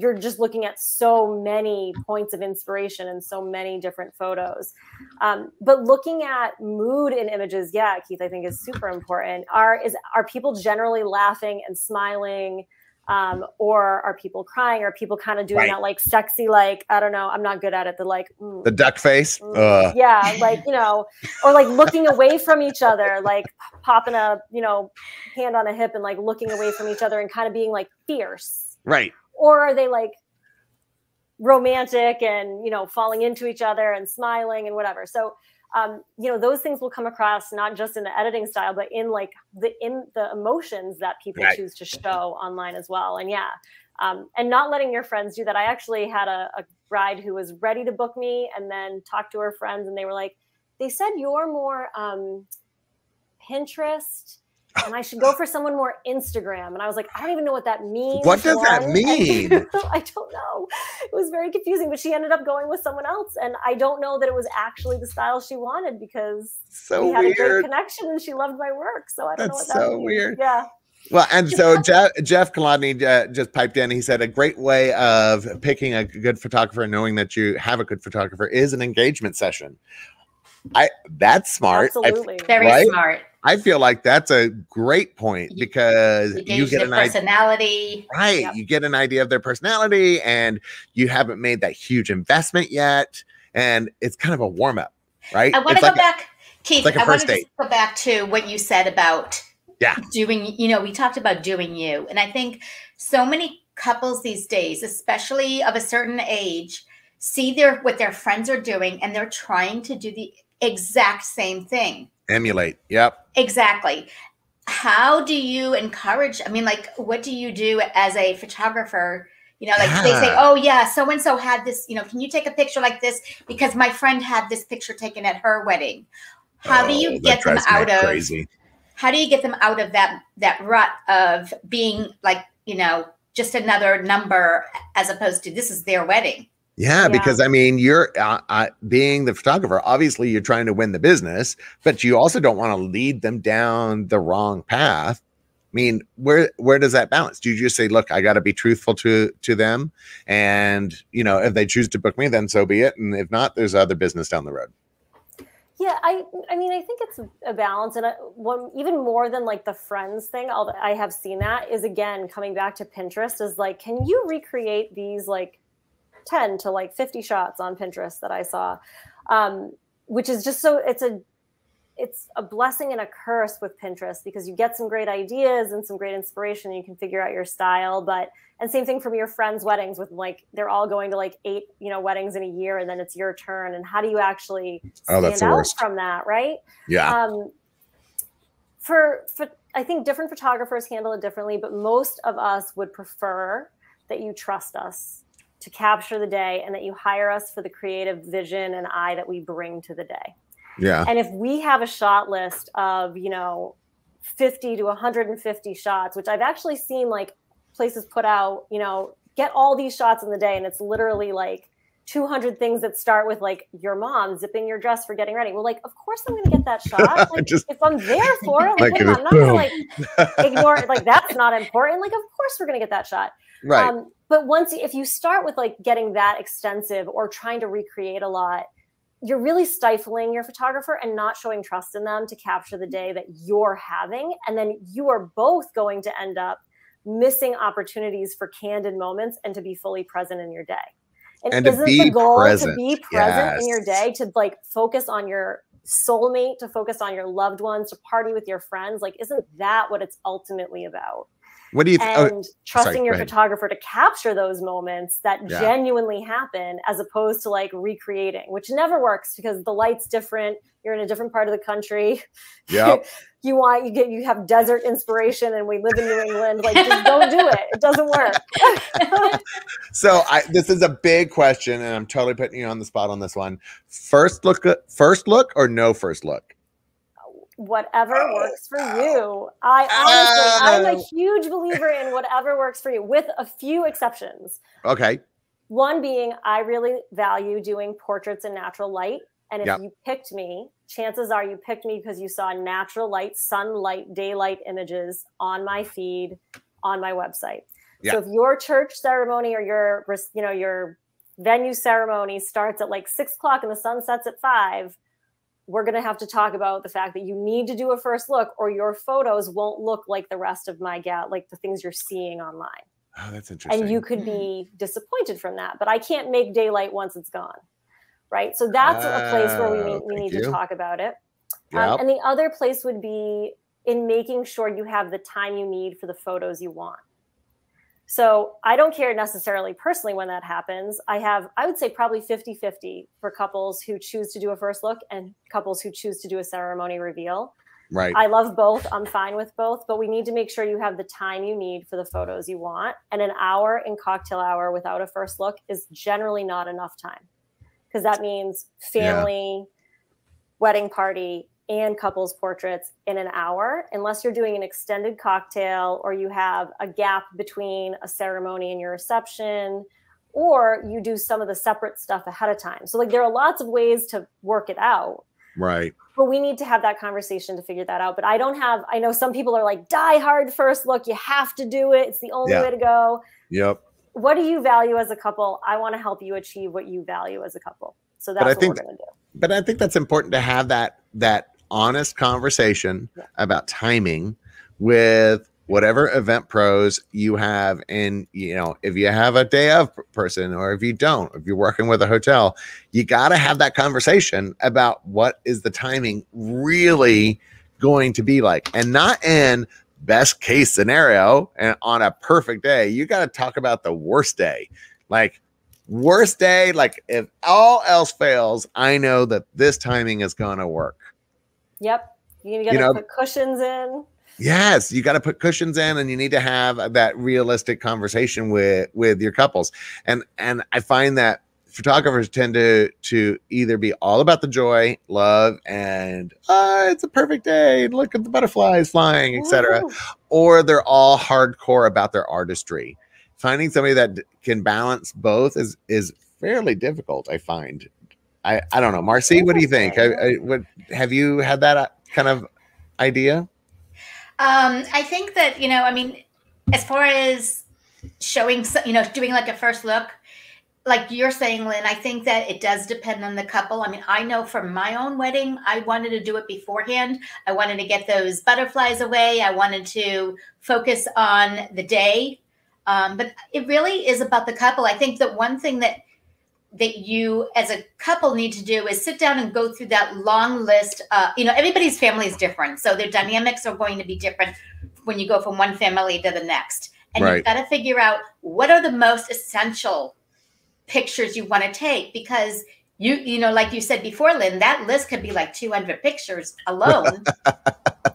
you're just looking at so many points of inspiration and so many different photos. Um, but looking at mood in images, yeah, Keith, I think is super important. Are, is, are people generally laughing and smiling? Um, or are people crying? Are people kind of doing right. that like sexy, like, I don't know, I'm not good at it. The like mm, the duck face. Mm, uh. Yeah. Like, you know, or like looking away from each other, like popping a, you know, hand on a hip and like looking away from each other and kind of being like fierce. Right. Or are they like romantic and, you know, falling into each other and smiling and whatever? So, um, you know, those things will come across not just in the editing style, but in like the in the emotions that people right. choose to show online as well. And yeah, um, and not letting your friends do that. I actually had a, a bride who was ready to book me and then talked to her friends and they were like, they said you're more um, Pinterest and I should go for someone more Instagram. And I was like, I don't even know what that means. What does that mean? I don't know. It was very confusing, but she ended up going with someone else. And I don't know that it was actually the style she wanted, because so we had weird. a great connection and she loved my work. So I don't That's know what that so means. Weird. Yeah. Well, and so Jeff, Jeff Kolodny uh, just piped in. He said a great way of picking a good photographer and knowing that you have a good photographer is an engagement session. I that's smart. Absolutely. I, Very right? smart. I feel like that's a great point, because you, you get an personality. Idea, right. Yep. You get an idea of their personality, and you haven't made that huge investment yet. And it's kind of a warm up, right? I want to go like back, a, Keith, like I want to go back to what you said about yeah. doing, you know, we talked about doing you. And I think so many couples these days, especially of a certain age, see their what their friends are doing, and they're trying to do the exact same thing. Emulate. Yep. Exactly. How do you encourage, I mean, like, what do you do as a photographer? You know, like yeah. they say, oh yeah, so-and-so had this, you know, can you take a picture like this? Because my friend had this picture taken at her wedding. How oh, do you get them out of, crazy. how do you get them out of that, that rut of being like, you know, just another number, as opposed to this is their wedding? Yeah, yeah, because I mean, you're uh, uh, being the photographer, obviously you're trying to win the business, but you also don't want to lead them down the wrong path. I mean, where where does that balance? Do you just say, look, I got to be truthful to to them, and you know, if they choose to book me, then so be it, and if not, there's other business down the road. Yeah, I I mean, I think it's a balance, and I, one, even more than like the friends thing, although I have seen that, is again coming back to Pinterest, is like, can you recreate these like ten to like fifty shots on Pinterest that I saw, um, which is just so it's a, it's a blessing and a curse with Pinterest, because you get some great ideas and some great inspiration, and you can figure out your style. But, and same thing from your friends' weddings, with like, they're all going to like eight, you know, weddings in a year, and then it's your turn. And how do you actually oh, stand that's the out worst. from that? Right. Yeah. Um, for, for, I think different photographers handle it differently, but most of us would prefer that you trust us to capture the day, and that you hire us for the creative vision and eye that we bring to the day. Yeah. And if we have a shot list of, you know, fifty to one hundred fifty shots, which I've actually seen like places put out, you know, get all these shots in the day, and it's literally like two hundred things that start with like your mom zipping your dress for getting ready. Well, like, of course I'm going to get that shot. Like, just, if I'm there for it, like, like it I'm not going to like ignore it. Like, that's not important. Like, of course we're going to get that shot. Right. Um, but once, if you start with like getting that extensive or trying to recreate a lot, you're really stifling your photographer and not showing trust in them to capture the day that you're having. And then you are both going to end up missing opportunities for candid moments and to be fully present in your day. And, and isn't the goal present. to be present yes. in your day, to like focus on your soulmate, to focus on your loved ones, to party with your friends? Like, isn't that what it's ultimately about? What do you think? And oh, trusting sorry, your photographer to capture those moments that yeah. genuinely happen, as opposed to like recreating, which never works, because the light's different. You're in a different part of the country. Yeah. you want, you get, you have desert inspiration, and we live in New England. Like, just don't do it. It doesn't work. So I, this is a big question, and I'm totally putting you on the spot on this one. First look, first look or no first look? Whatever oh, works for you. I honestly, oh. I'm a huge believer in whatever works for you, with a few exceptions. Okay. One being, I really value doing portraits in natural light. And if yep. you picked me, chances are you picked me because you saw natural light, sunlight, daylight images on my feed, on my website. Yep. So if your church ceremony or your, you know, your venue ceremony starts at like six o'clock and the sun sets at five, we're going to have to talk about the fact that you need to do a first look, or your photos won't look like the rest of my gal, like the things you're seeing online. Oh, that's interesting. And you could be disappointed from that, but I can't make daylight once it's gone. Right. So that's uh, a place where we need, we need to talk about it. Yep. Um, and the other place would be in making sure you have the time you need for the photos you want. So I don't care necessarily personally when that happens. I have, I would say probably fifty fifty for couples who choose to do a first look and couples who choose to do a ceremony reveal. Right. I love both. I'm fine with both, but we need to make sure you have the time you need for the photos you want. And an hour in cocktail hour without a first look is generally not enough time, because that means family, yeah. wedding party, and couples portraits in an hour, unless you're doing an extended cocktail or you have a gap between a ceremony and your reception, or you do some of the separate stuff ahead of time. So like there are lots of ways to work it out. Right. But we need to have that conversation to figure that out. But I don't have, I know some people are like, die hard first look, you have to do it. It's the only yeah. way to go. Yep. What do you value as a couple? I want to help you achieve what you value as a couple. So that's what we're going to do. But I think that's important to have that, that honest conversation yeah. about timing with whatever event pros you have. And, you know, if you have a day of person or if you don't, if you're working with a hotel, you got to have that conversation about what is the timing really going to be like, and not in best case scenario and on a perfect day. You got to talk about the worst day, like worst day. Like if all else fails, I know that this timing is going to work. Yep. You're going to you know, put cushions in. Yes, you got to put cushions in, and you need to have that realistic conversation with with your couples. And and I find that photographers tend to to either be all about the joy, love, and oh, it's a perfect day, look at the butterflies flying, et cetera, or they're all hardcore about their artistry. Finding somebody that can balance both is is fairly difficult, I find. I I don't know, Marcy, what do you think? I, I, what have you had that kind of idea? Um, I think that, you know, I mean, as far as showing, you know, doing like a first look, like you're saying, Lynn, I think that it does depend on the couple. I mean, I know from my own wedding, I wanted to do it beforehand. I wanted to get those butterflies away. I wanted to focus on the day. Um, but it really is about the couple. I think that one thing that that you as a couple need to do is sit down and go through that long list. Uh, you know, everybody's family is different. So their dynamics are going to be different when you go from one family to the next. And right. you've got to figure out what are the most essential pictures you want to take, because you, you know, like you said before, Lynn, that list could be like two hundred pictures alone.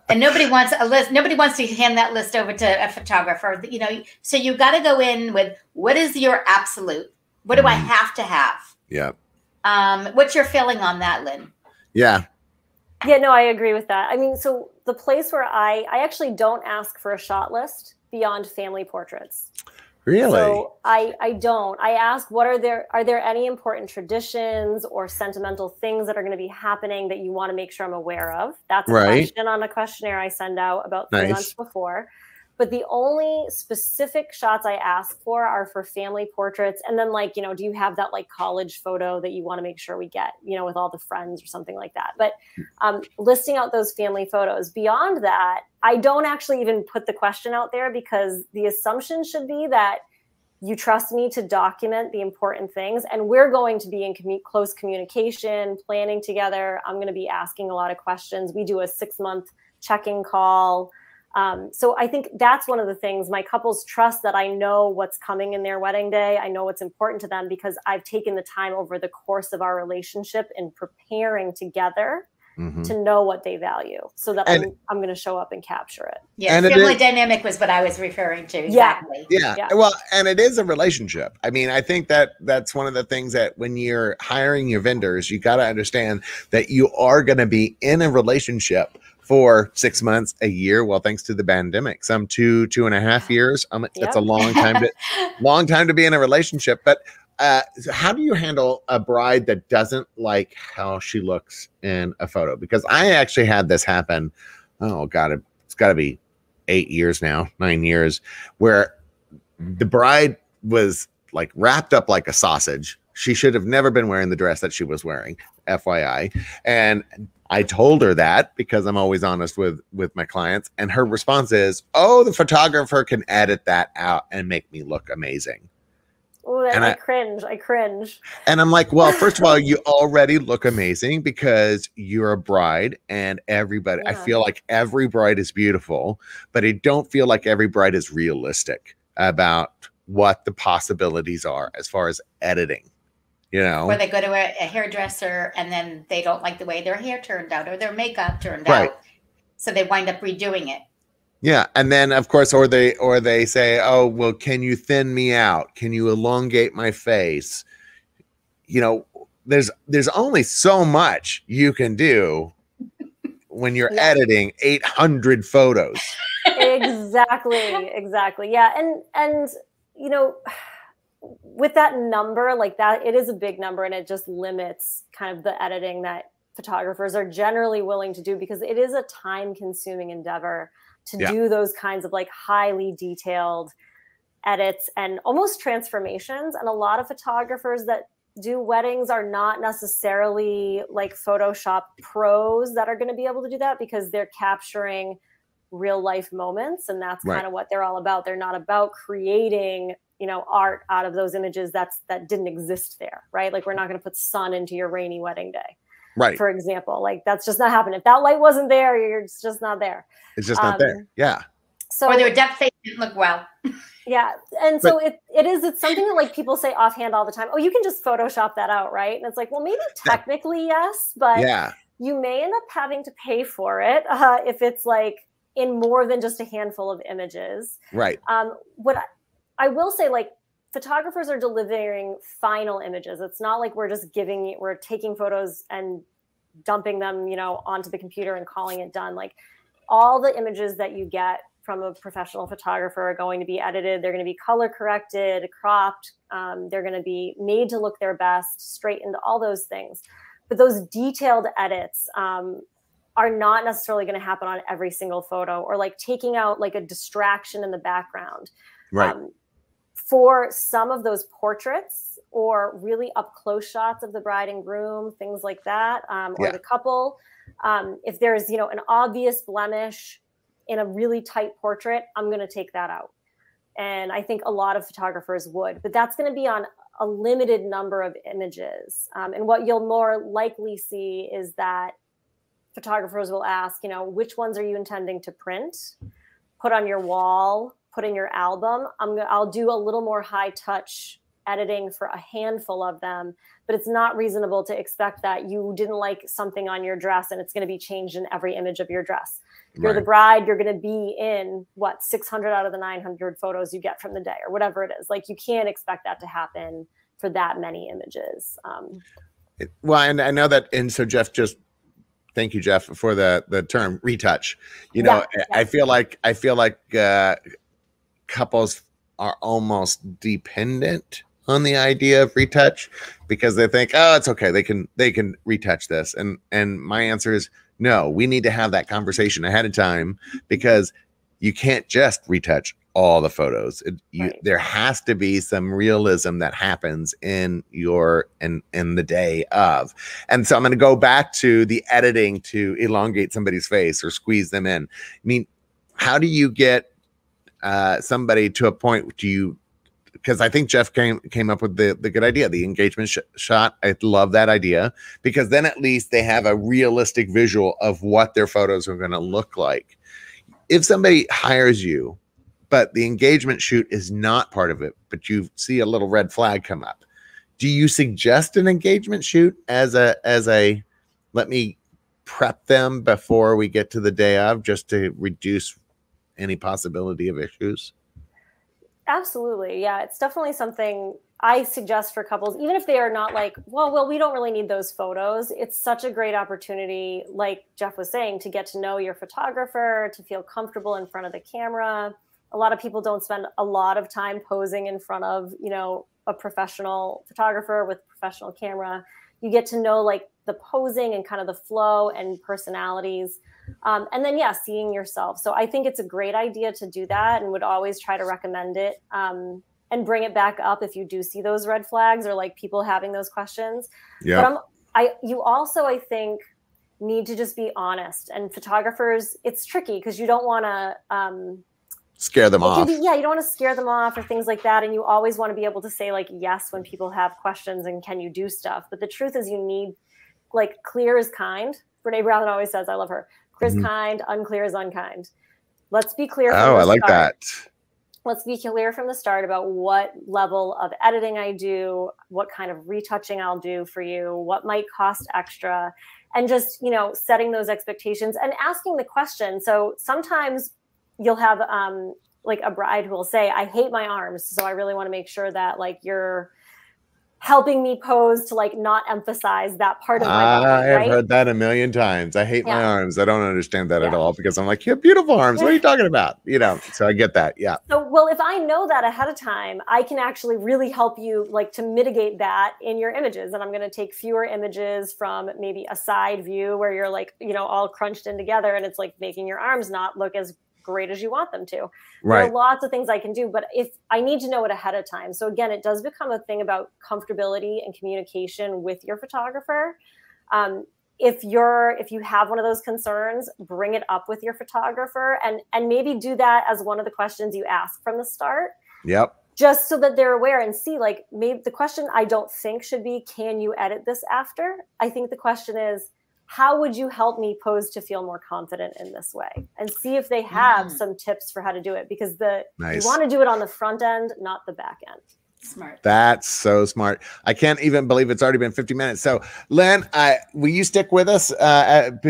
And nobody wants a list. Nobody wants to hand that list over to a photographer, you know? So you've got to go in with what is your absolute. What do I have to have? Yeah. Um, what's your feeling on that, Lynn? Yeah. Yeah, no, I agree with that. I mean, so the place where I, I actually don't ask for a shot list beyond family portraits. Really? So I, I don't. I ask, what are there, are there any important traditions or sentimental things that are going to be happening that you want to make sure I'm aware of? That's a right. question on a questionnaire I send out about three nice. months before. But the only specific shots I ask for are for family portraits. And then like, you know, do you have that like college photo that you want to make sure we get, you know, with all the friends or something like that. But um, listing out those family photos. Beyond that, I don't actually even put the question out there, because the assumption should be that you trust me to document the important things. And we're going to be in com- close communication, planning together. I'm going to be asking a lot of questions. We do a six month check-in call. Um, so I think that's one of the things my couples trust, that I know what's coming in their wedding day. I know what's important to them because I've taken the time over the course of our relationship in preparing together mm-hmm. to know what they value, so that and, I'm, I'm going to show up and capture it. Yeah. And family it is, dynamic was what I was referring to. Exactly. Yeah. yeah. Yeah. Well, and it is a relationship. I mean, I think that that's one of the things that when you're hiring your vendors, you got to understand that you are going to be in a relationship for six months, a year. Well, thanks to the pandemic, some two, two and a half years. Um, yep. That's a long time to, long time to be in a relationship. But uh, how do you handle a bride that doesn't like how she looks in a photo? Because I actually had this happen. Oh God, it's gotta be eight years now, nine years, where the bride was like wrapped up like a sausage. She should have never been wearing the dress that she was wearing, F Y I. And I told her that, because I'm always honest with, with my clients. And her response is, oh, the photographer can edit that out and make me look amazing. Oh, and I, I cringe. I cringe. And I'm like, well, first of all, you already look amazing because you're a bride, and everybody, yeah. I feel like every bride is beautiful, but I don't feel like every bride is realistic about what the possibilities are as far as editing. You know, where they go to a, a hairdresser and then they don't like the way their hair turned out or their makeup turned right. out. So they wind up redoing it. Yeah. And then, of course, or they or they say, oh, well, can you thin me out? Can you elongate my face? You know, there's there's only so much you can do when you're yeah. editing eight hundred photos. Exactly, exactly. Yeah. And, and, you know, with that number like that, it is a big number, and it just limits kind of the editing that photographers are generally willing to do, because it is a time consuming endeavor to yeah. do those kinds of like highly detailed edits and almost transformations. And a lot of photographers that do weddings are not necessarily like Photoshop pros that are going to be able to do that, because they're capturing real life moments. And that's right. kind of what they're all about. They're not about creating, you know, art out of those images that's, that didn't exist there, right? Like, we're not going to put sun into your rainy wedding day, right? For example, like, that's just not happening. If that light wasn't there, you're it's just not there. It's just um, not there. Yeah. So, or their depth they didn't look well. Yeah. And so but, it, it is, it's something that like people say offhand all the time, oh, you can just Photoshop that out, right? And it's like, well, maybe technically yes, but yeah. you may end up having to pay for it uh, if it's like in more than just a handful of images. Right. Um, what I, I will say, like, photographers are delivering final images. It's not like we're just giving, we're taking photos and dumping them, you know, onto the computer and calling it done. Like, all the images that you get from a professional photographer are going to be edited. They're going to be color corrected, cropped. Um, they're going to be made to look their best, straightened, all those things. But those detailed edits um, are not necessarily going to happen on every single photo, or like taking out like a distraction in the background. Right. Um, for some of those portraits or really up close shots of the bride and groom, things like that, um, or yeah. the couple, um, if there's, you know, an obvious blemish in a really tight portrait, I'm going to take that out. And I think a lot of photographers would, but that's going to be on a limited number of images. Um, and what you'll more likely see is that photographers will ask, you know, which ones are you intending to print, put on your wall, put in your album. I'm going I'll do a little more high touch editing for a handful of them, but it's not reasonable to expect that you didn't like something on your dress and it's going to be changed in every image of your dress. You're right. the bride, you're going to be in what, six hundred out of the nine hundred photos you get from the day or whatever it is. Like, you can't expect that to happen for that many images. Um, it, well, and I know that. And so Jeff just, thank you, Jeff, for the, the term retouch, you know, yeah, I, yeah. I feel like, I feel like uh, couples are almost dependent on the idea of retouch, because they think, oh, it's okay, they can they can retouch this. And and my answer is no, we need to have that conversation ahead of time, because you can't just retouch all the photos. It, you, right. There has to be some realism that happens in your in in the day of. And so I'm going to go back to the editing to elongate somebody's face or squeeze them in. I mean, how do you get uh, somebody to a point? Do you? Because I think Jeff came came up with the, the good idea, the engagement sh shot. I love that idea, because then at least they have a realistic visual of what their photos are going to look like. If somebody hires you, but the engagement shoot is not part of it, but you see a little red flag come up, do you suggest an engagement shoot as a as a let me prep them before we get to the day of, just to reduce any possibility of issues? Absolutely. Yeah. It's definitely something I suggest for couples, even if they are not like, well, well, we don't really need those photos. It's such a great opportunity, like Jeff was saying, to get to know your photographer, to feel comfortable in front of the camera. A lot of people don't spend a lot of time posing in front of, you know, a professional photographer with a professional camera. You get to know like the posing and kind of the flow and personalities. Um, and then, yeah, seeing yourself. So I think it's a great idea to do that, and would always try to recommend it um, and bring it back up if you do see those red flags or like people having those questions. Yeah. But I'm, I, you also, I think, need to just be honest. And photographers, it's tricky because you don't want to um, scare them off. Be, yeah, you don't want to scare them off or things like that. And you always want to be able to say like, yes, when people have questions and can you do stuff. But the truth is, you need like clear is kind. Brene Brown always says, I love her. Clear is kind, unclear is unkind. Let's be clear. Oh, I like that. Let's be clear from the start about what level of editing I do, what kind of retouching I'll do for you, what might cost extra, and just, you know, setting those expectations and asking the question. So sometimes you'll have um, like a bride who will say, I hate my arms, so I really want to make sure that like you're helping me pose to like not emphasize that part of my body, I have right? heard that a million times. I hate yeah. my arms. I don't understand that yeah. at all, because I'm like, you have beautiful arms. What are you talking about? You know, so I get that. Yeah. So, well, if I know that ahead of time, I can actually really help you like to mitigate that in your images. And I'm going to take fewer images from maybe a side view where you're like, you know, all crunched in together and it's like making your arms not look as great as you want them to. Right. There are lots of things I can do, but if I need to know it ahead of time. So again, it does become a thing about comfortability and communication with your photographer. Um, if you're, if you have one of those concerns, bring it up with your photographer, and, and maybe do that as one of the questions you ask from the start. Yep. Just so that they're aware and see, like, maybe the question I don't think should be, can you edit this after? I think the question is, how would you help me pose to feel more confident in this way? And see if they have mm. some tips for how to do it, because the nice. You want to do it on the front end, not the back end. Smart. That's so smart. I can't even believe it's already been fifty minutes. So Lynne, I, will you stick with us uh, at,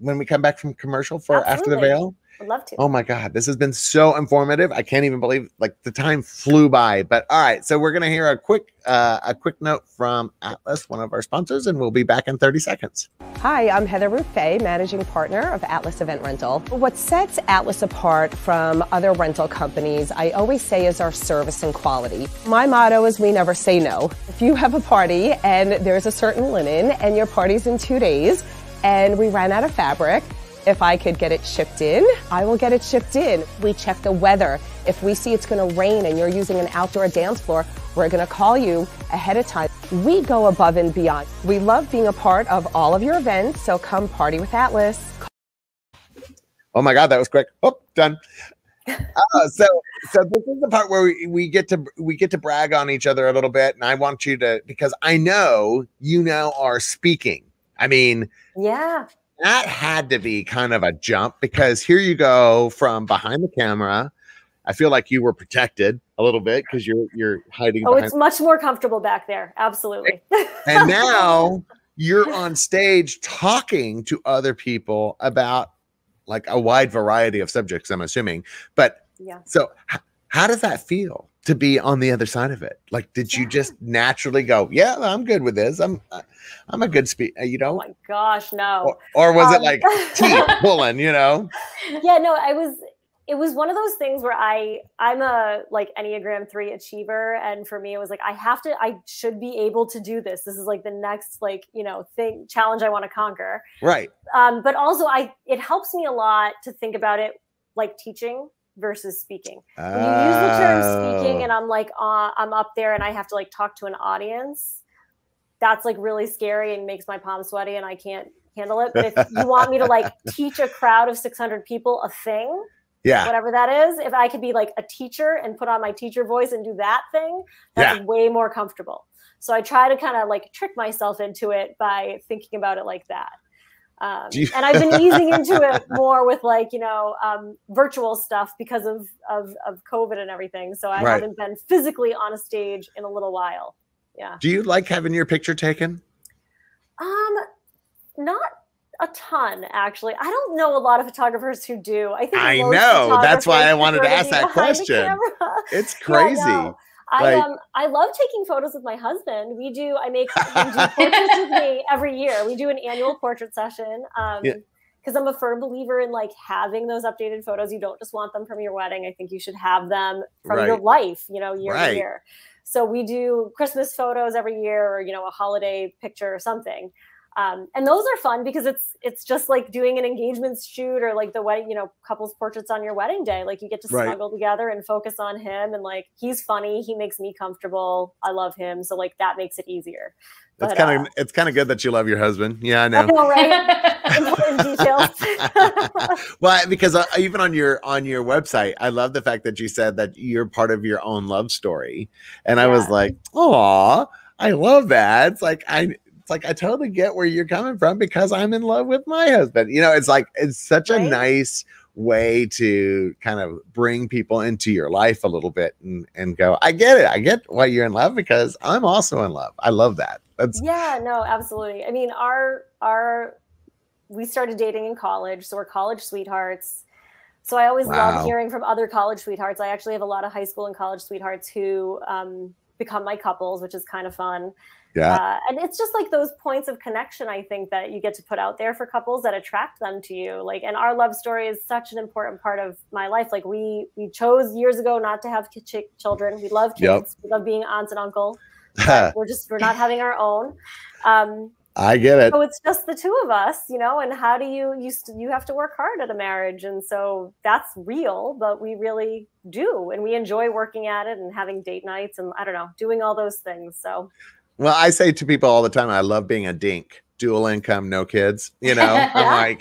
when we come back from commercial for Absolutely. After the Veil? I'd love to. Oh my God, this has been so informative. I can't even believe like the time flew by. But all right, so we're gonna hear a quick uh, a quick note from Atlas, one of our sponsors, and we'll be back in thirty seconds. Hi, I'm Heather Ruffay, managing partner of Atlas Event Rental. What sets Atlas apart from other rental companies, I always say, is our service and quality. My motto is we never say no. If you have a party and there's a certain linen and your party's in two days and we ran out of fabric, if I could get it shipped in, I will get it shipped in. We check the weather. If we see it's going to rain and you're using an outdoor dance floor, we're going to call you ahead of time. We go above and beyond. We love being a part of all of your events, so come party with Atlas. Oh my God, that was quick. Oh, done. Uh, so, so this is the part where we, we get to we get to brag on each other a little bit, and I want you to, because I know you now are speaking. I mean, yeah. That had to be kind of a jump, because here you go from behind the camera. I feel like you were protected a little bit because you're you're hiding. Oh, it's much more comfortable back there. Absolutely. And now you're on stage talking to other people about like a wide variety of subjects, I'm assuming. But yeah. So h- how does that feel to be on the other side of it? Like, did you just naturally go, yeah, I'm good with this. I'm, I'm a good speaker, you know? Oh my gosh, no. Or, or was um, it like teeth pulling, you know? Yeah, no, I was, it was one of those things where I, I'm a like Enneagram three achiever. And for me, it was like, I have to, I should be able to do this. This is like the next, like, you know, thing, challenge I want to conquer. Right. Um, but also I, it helps me a lot to think about it like teaching versus speaking. When you use the term speaking and I'm like, uh, I'm up there and I have to like talk to an audience, that's like really scary and makes my palms sweaty and I can't handle it. But if you want me to like teach a crowd of six hundred people a thing, yeah, whatever that is, if I could be like a teacher and put on my teacher voice and do that thing, that's yeah. way more comfortable. So I try to kind of like trick myself into it by thinking about it like that. Um, and I've been easing into it more with like, you know, um, virtual stuff because of, of, of COVID and everything. So I right. haven't been physically on a stage in a little while. Yeah. Do you like having your picture taken? Um, not a ton, actually. I don't know a lot of photographers who do. I think I know. That's why I wanted to ask that question. It's crazy. Yeah, no. I like, um I love taking photos with my husband. We do I make him do portraits with me every year. We do an annual portrait session. Um because yeah. I'm a firm believer in like having those updated photos. You don't just want them from your wedding. I think you should have them from right. your life, you know, year right. to year. So we do Christmas photos every year, or you know, a holiday picture or something. Um, and those are fun because it's it's just like doing an engagement shoot or like the wedding, you know, couples portraits on your wedding day. Like you get to right. snuggle together and focus on him, and like he's funny, he makes me comfortable. I love him, so like that makes it easier. It's kind of uh, it's kind of good that you love your husband. Yeah, I know. I know, right? Important details. Well, because uh, even on your on your website, I love the fact that you said that you're part of your own love story, and yeah. I was like, aw, I love that. It's like I. Like I totally get where you're coming from because I'm in love with my husband. You know, it's like it's such right? a nice way to kind of bring people into your life a little bit and and go, I get it. I get why you're in love because I'm also in love. I love that. That's yeah, no, absolutely. I mean, our our we started dating in college, so we're college sweethearts. So I always wow. love hearing from other college sweethearts. I actually have a lot of high school and college sweethearts who um become my couples, which is kind of fun. Yeah. Uh, and it's just like those points of connection, I think, that you get to put out there for couples that attract them to you. Like, and our love story is such an important part of my life. Like we, we chose years ago not to have ch children. We love kids. Yep. We love being aunts and uncles. We're just, we're not having our own. Um, I get it. So it's just the two of us, you know, and how do you, you, you have to work hard at a marriage. And so that's real, but we really do. And we enjoy working at it and having date nights and I don't know, doing all those things. So, well, I say to people all the time, I love being a dink, dual income, no kids, you know, I'm like,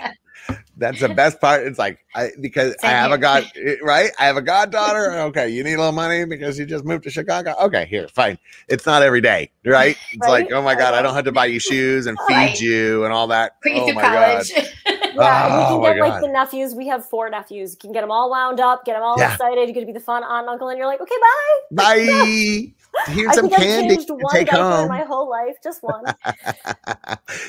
that's the best part. It's like, I, because Same I have here. a god, right? I have a goddaughter. Okay. You need a little money because you just moved to Chicago. Okay. Here, fine. It's not every day. Right. It's right? like, oh my God, I don't have to buy you shoes and feed right. you and all that. Put you oh through my college. God. Yeah. Oh, you can get like the nephews. We have four nephews. You can get them all wound up, get them all yeah. excited. You get to be the fun aunt and uncle. And you're like, okay, bye. Bye. Here's I some think candy I've changed one take home. My whole life, just one.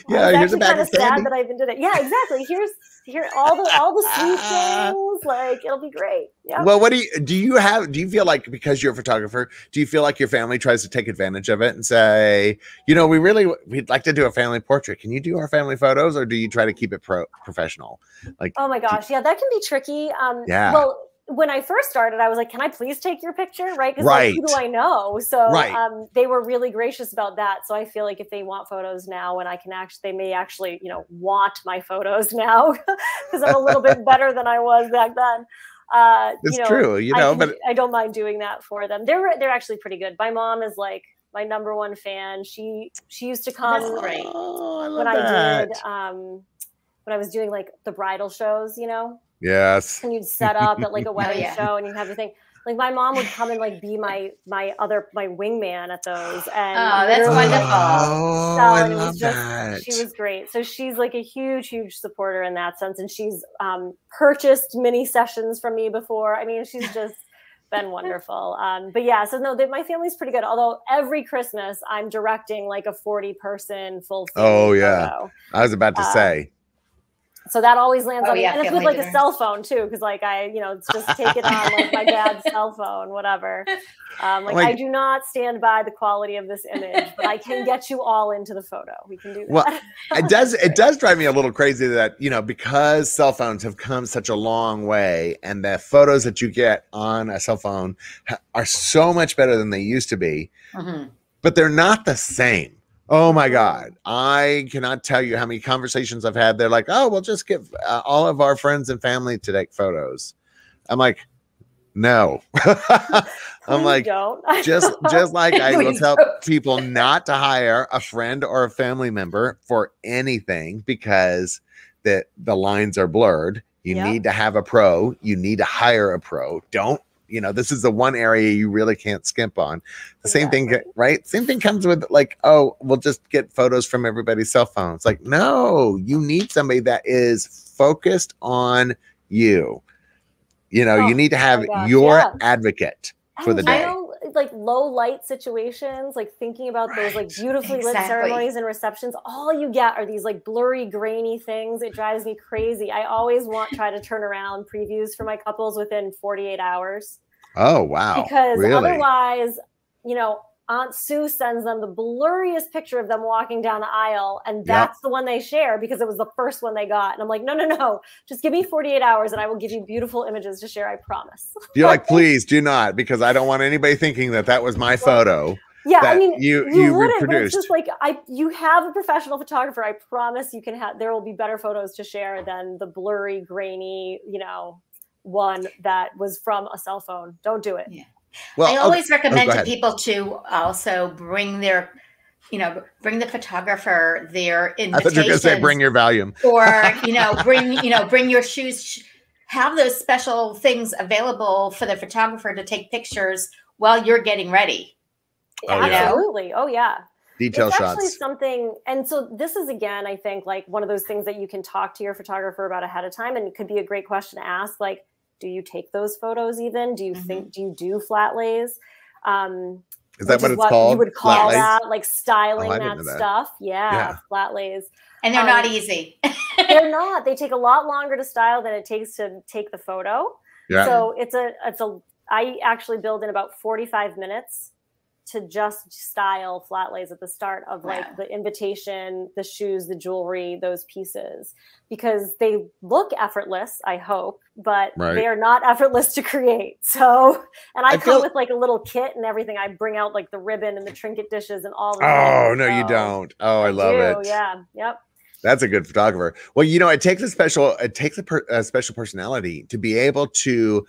yeah, here's a bag of candy. It's actually kind of sad that I even did it. Yeah, exactly. Here's here all the all the sweet things. Like it'll be great. Yeah. Well, what do you do? You have? Do you feel like because you're a photographer, do you feel like your family tries to take advantage of it and say, you know, we really we'd like to do a family portrait. Can you do our family photos, or do you try to keep it pro professional? Like, oh my gosh, yeah, that can be tricky. Um, yeah. Well, when I first started, I was like, can I please take your picture? Right. Because right. like, who do I know? So right. um, they were really gracious about that. So I feel like if they want photos now and I can actually, they may actually, you know, want my photos now because I'm a little bit better than I was back then. Uh, it's you know, true. You know, I, but I don't mind doing that for them. They're, they're actually pretty good. My mom is like my number one fan. She, she used to come oh, I love when that. I did, um, when I was doing like the bridal shows, you know? Yes. And you'd set up at like a wedding oh, yeah. show and you'd have the thing. Like my mom would come and like be my, my other, my wingman at those. And oh, that's wonderful. Oh, so, I love just, that. She was great. So she's like a huge, huge supporter in that sense. And she's um, purchased mini sessions from me before. I mean, she's just been wonderful. Um, but yeah, so no, they, my family's pretty good. Although every Christmas I'm directing like a forty person full. Oh yeah. Photo. I was about to uh, say. So that always lands oh, on me. Yeah, and it's with like dinner. a cell phone too. Cause like I, you know, just take it on like my dad's cell phone, whatever. Um, like, like I do not stand by the quality of this image, but I can get you all into the photo. We can do that. Well, it does, it does drive me a little crazy that, you know, because cell phones have come such a long way and the photos that you get on a cell phone are so much better than they used to be, mm-hmm. but they're not the same. Oh my God. I cannot tell you how many conversations I've had. They're like, oh, we'll just give uh, all of our friends and family to take photos. I'm like, no. I'm like, don't. just, just like I will tell people not to hire a friend or a family member for anything because the, the lines are blurred. You yep. need to have a pro. You need to hire a pro. Don't. You know, this is the one area you really can't skimp on. The same yeah. thing, right? Same thing comes with like, oh, we'll just get photos from everybody's cell phones. Like, no, you need somebody that is focused on you. You know, oh, you need to have your yeah. advocate for and the day. I know, like low light situations, like thinking about right. those like beautifully exactly. lit ceremonies and receptions. All you get are these like blurry, grainy things. It drives me crazy. I always want try to turn around previews for my couples within forty-eight hours. Oh, wow. Because really? Otherwise, you know, Aunt Sue sends them the blurriest picture of them walking down the aisle. And that's yep. the one they share because it was the first one they got. And I'm like, no, no, no, just give me forty-eight hours and I will give you beautiful images to share. I promise. You're like, please do not, because I don't want anybody thinking that that was my photo. Yeah. I mean, you, you, you wouldn't, reproduced. But it's just like, I, you have a professional photographer. I promise you can have, there will be better photos to share than the blurry, grainy, you know, one that was from a cell phone. Don't do it. Yeah. Well, I always okay. recommend oh, to people to also bring their, you know, bring the photographer their invitations. I thought you were going to say bring your volume. Or, you know, bring, you know, bring your shoes. Have those special things available for the photographer to take pictures while you're getting ready. Oh, you yeah. know? Absolutely. Oh, yeah. Detail it's shots. Actually something, and so this is again, I think, like one of those things that you can talk to your photographer about ahead of time, and it could be a great question to ask, like, do you take those photos even? Do you mm-hmm. think, do you do flat lays? Um, is that what it's what called? You would call that like styling oh, that stuff. That. Yeah, yeah. Flat lays. And they're um, not easy. They're not. They take a lot longer to style than it takes to take the photo. Yeah. So it's a, it's a, I actually build in about forty-five minutes to just style flat lays at the start of like yeah. the invitation, the shoes, the jewelry, those pieces, because they look effortless, I hope, but right. they are not effortless to create. So, and I, I come feel... with like a little kit and everything. I bring out like the ribbon and the trinket dishes and all the Oh, things. no, so you don't. Oh, I, I love do. it. Yeah. Yep. That's a good photographer. Well, you know, it takes a special, it takes a, per, a special personality to be able to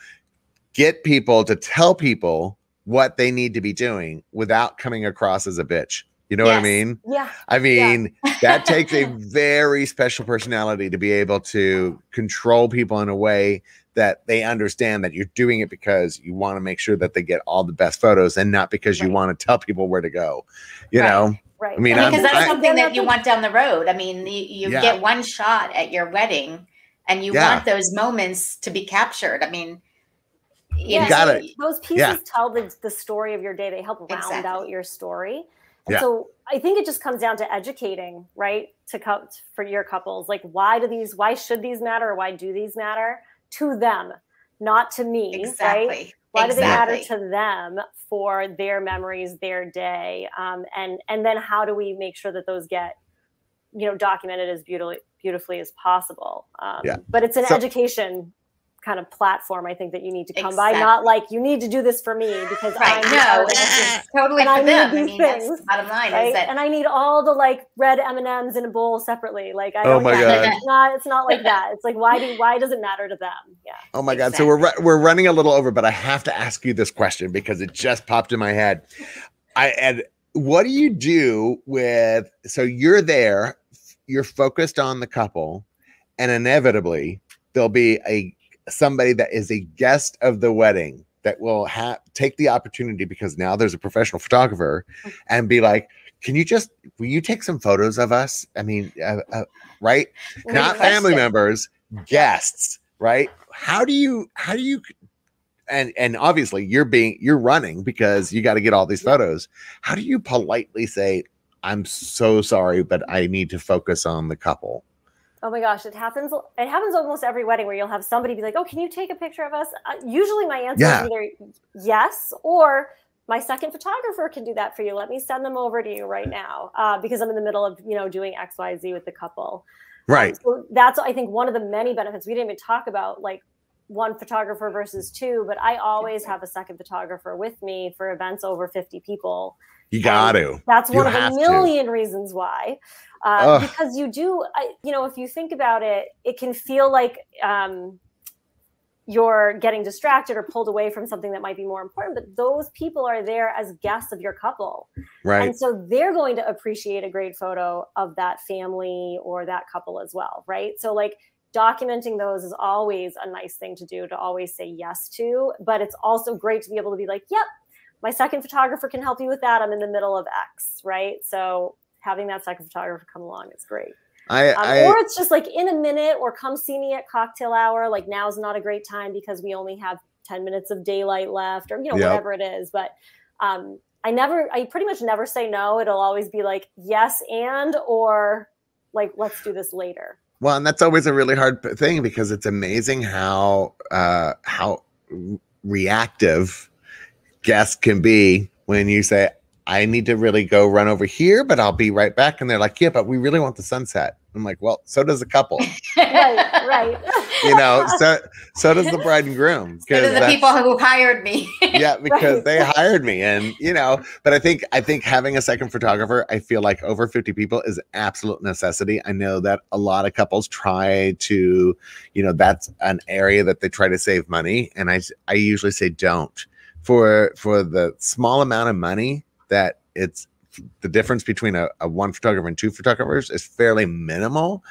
get people to tell people what they need to be doing without coming across as a bitch. You know yes. what I mean? Yeah. I mean, yeah. that takes a very special personality to be able to control people in a way that they understand that you're doing it because you want to make sure that they get all the best photos and not because right. you want to tell people where to go, you right. know? Right. I mean, because I'm, that's I, something that you want down the road. I mean, you, you yeah. get one shot at your wedding and you yeah. want those moments to be captured. I mean, you, you got it. Those pieces yeah. tell the, the story of your day. They help round exactly. out your story. And yeah. so I think it just comes down to educating, right? To co- for your couples. Like, why do these, why should these matter? Or why do these matter to them, not to me? Exactly. Right? Why exactly. do they matter to them for their memories, their day? Um, and, and then how do we make sure that those get, you know, documented as beautifully, beautifully as possible? Um, yeah. But it's an so, education kind of platform, I think, that you need to come exactly. by. Not like, you need to do this for me because right. I know. No, and totally and for I them. Need these I mean, things. Bottom line right? is that. And I need all the like red M and M's in a bowl separately. Like, I don't oh my God. That. It's not, it's not like that. It's like, why do, why does it matter to them? Yeah. Oh my exactly. God. So we're, we're running a little over, but I have to ask you this question because it just popped in my head. I, and what do you do with, so you're there, you're focused on the couple, and inevitably there'll be a, somebody that is a guest of the wedding that will have take the opportunity because now there's a professional photographer and be like, can you just, will you take some photos of us? I mean, uh, uh, right? Good Not question. Family members, guests, right? How do you, how do you, and, and obviously you're being, you're running because you got to get all these photos. How do you politely say, I'm so sorry, but I need to focus on the couple? Oh my gosh, it happens. It happens almost every wedding where you'll have somebody be like, oh, can you take a picture of us? Uh, usually my answer yeah. is either yes, or my second photographer can do that for you. Let me send them over to you right now uh, because I'm in the middle of, you know, doing X, Y, Z with the couple. Right. Um, so that's, I think, one of the many benefits. We didn't even talk about like one photographer versus two, but I always have a second photographer with me for events over fifty people. You got and to. That's one you of a million to. reasons why. Uh, because you do, I, you know, if you think about it, it can feel like um, you're getting distracted or pulled away from something that might be more important. But those people are there as guests of your couple. Right. And so they're going to appreciate a great photo of that family or that couple as well. Right. So like documenting those is always a nice thing to do, to always say yes to. But it's also great to be able to be like, yep. my second photographer can help you with that. I'm in the middle of X, right? So having that second photographer come along is great. I, um, I, or it's just like in a minute, or come see me at cocktail hour. Like, now's not a great time because we only have ten minutes of daylight left, or, you know, yep. whatever it is. But um, I never, I pretty much never say no. It'll always be like, yes, and, or like, let's do this later. Well, and that's always a really hard thing because it's amazing how, uh, how reactive guests can be when you say, I need to really go run over here, but I'll be right back. And they're like, yeah, but we really want the sunset. I'm like, well, so does the couple. right, right. You know, so so does the bride and groom. So do the people who hired me. yeah, because right. they hired me. And, you know, but I think I think having a second photographer, I feel like over fifty people is an absolute necessity. I know that a lot of couples try to, you know, that's an area that they try to save money. And I, I usually say don't. For for the small amount of money that it's, the difference between a, a one photographer and two photographers is fairly minimal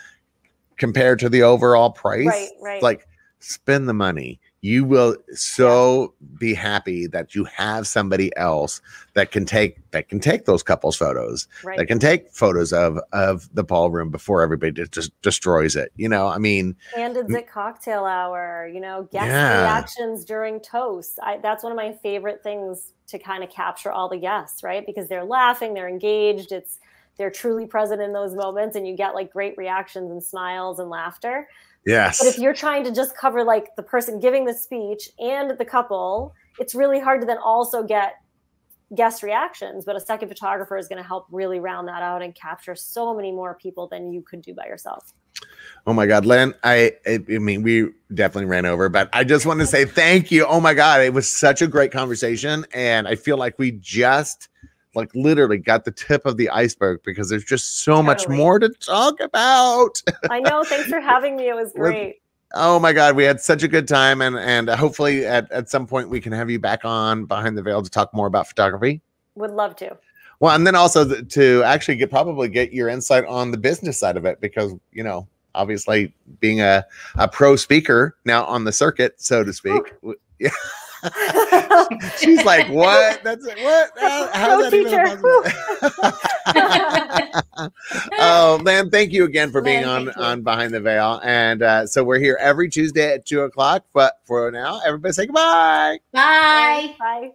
compared to the overall price. Right, right. Like, spend the money. You will so be happy that you have somebody else that can take that can take those couples photos. Right. That can take photos of of the ballroom before everybody just destroys it. You know, I mean, and it's at cocktail hour. You know, guest yeah. reactions during toasts. I, that's one of my favorite things to kind of capture all the guests, right? Because they're laughing, they're engaged. It's they're truly present in those moments, and you get like great reactions and smiles and laughter. Yes. But if you're trying to just cover like the person giving the speech and the couple, it's really hard to then also get guest reactions, but a second photographer is going to help really round that out and capture so many more people than you could do by yourself. Oh my God, Lynne, I, I mean, we definitely ran over, but I just want to say thank you. Oh my God, it was such a great conversation. And I feel like we just like literally got the tip of the iceberg because there's just so totally. much more to talk about. I know. Thanks for having me. It was great. Oh my God, we had such a good time, and and hopefully at, at some point we can have you back on Behind the Veil to talk more about photography. Would love to. Well, and then also the, to actually get probably get your insight on the business side of it, because, you know, obviously being a, a pro speaker now on the circuit, so to speak. Oh. Yeah. She's like, what? That's like, what? How, how's no that even? Oh, Lynne, thank you again for being Lynne, on, on Behind the Veil. And uh, so we're here every Tuesday at two o'clock. But for now, everybody say goodbye. Bye. Bye. Bye.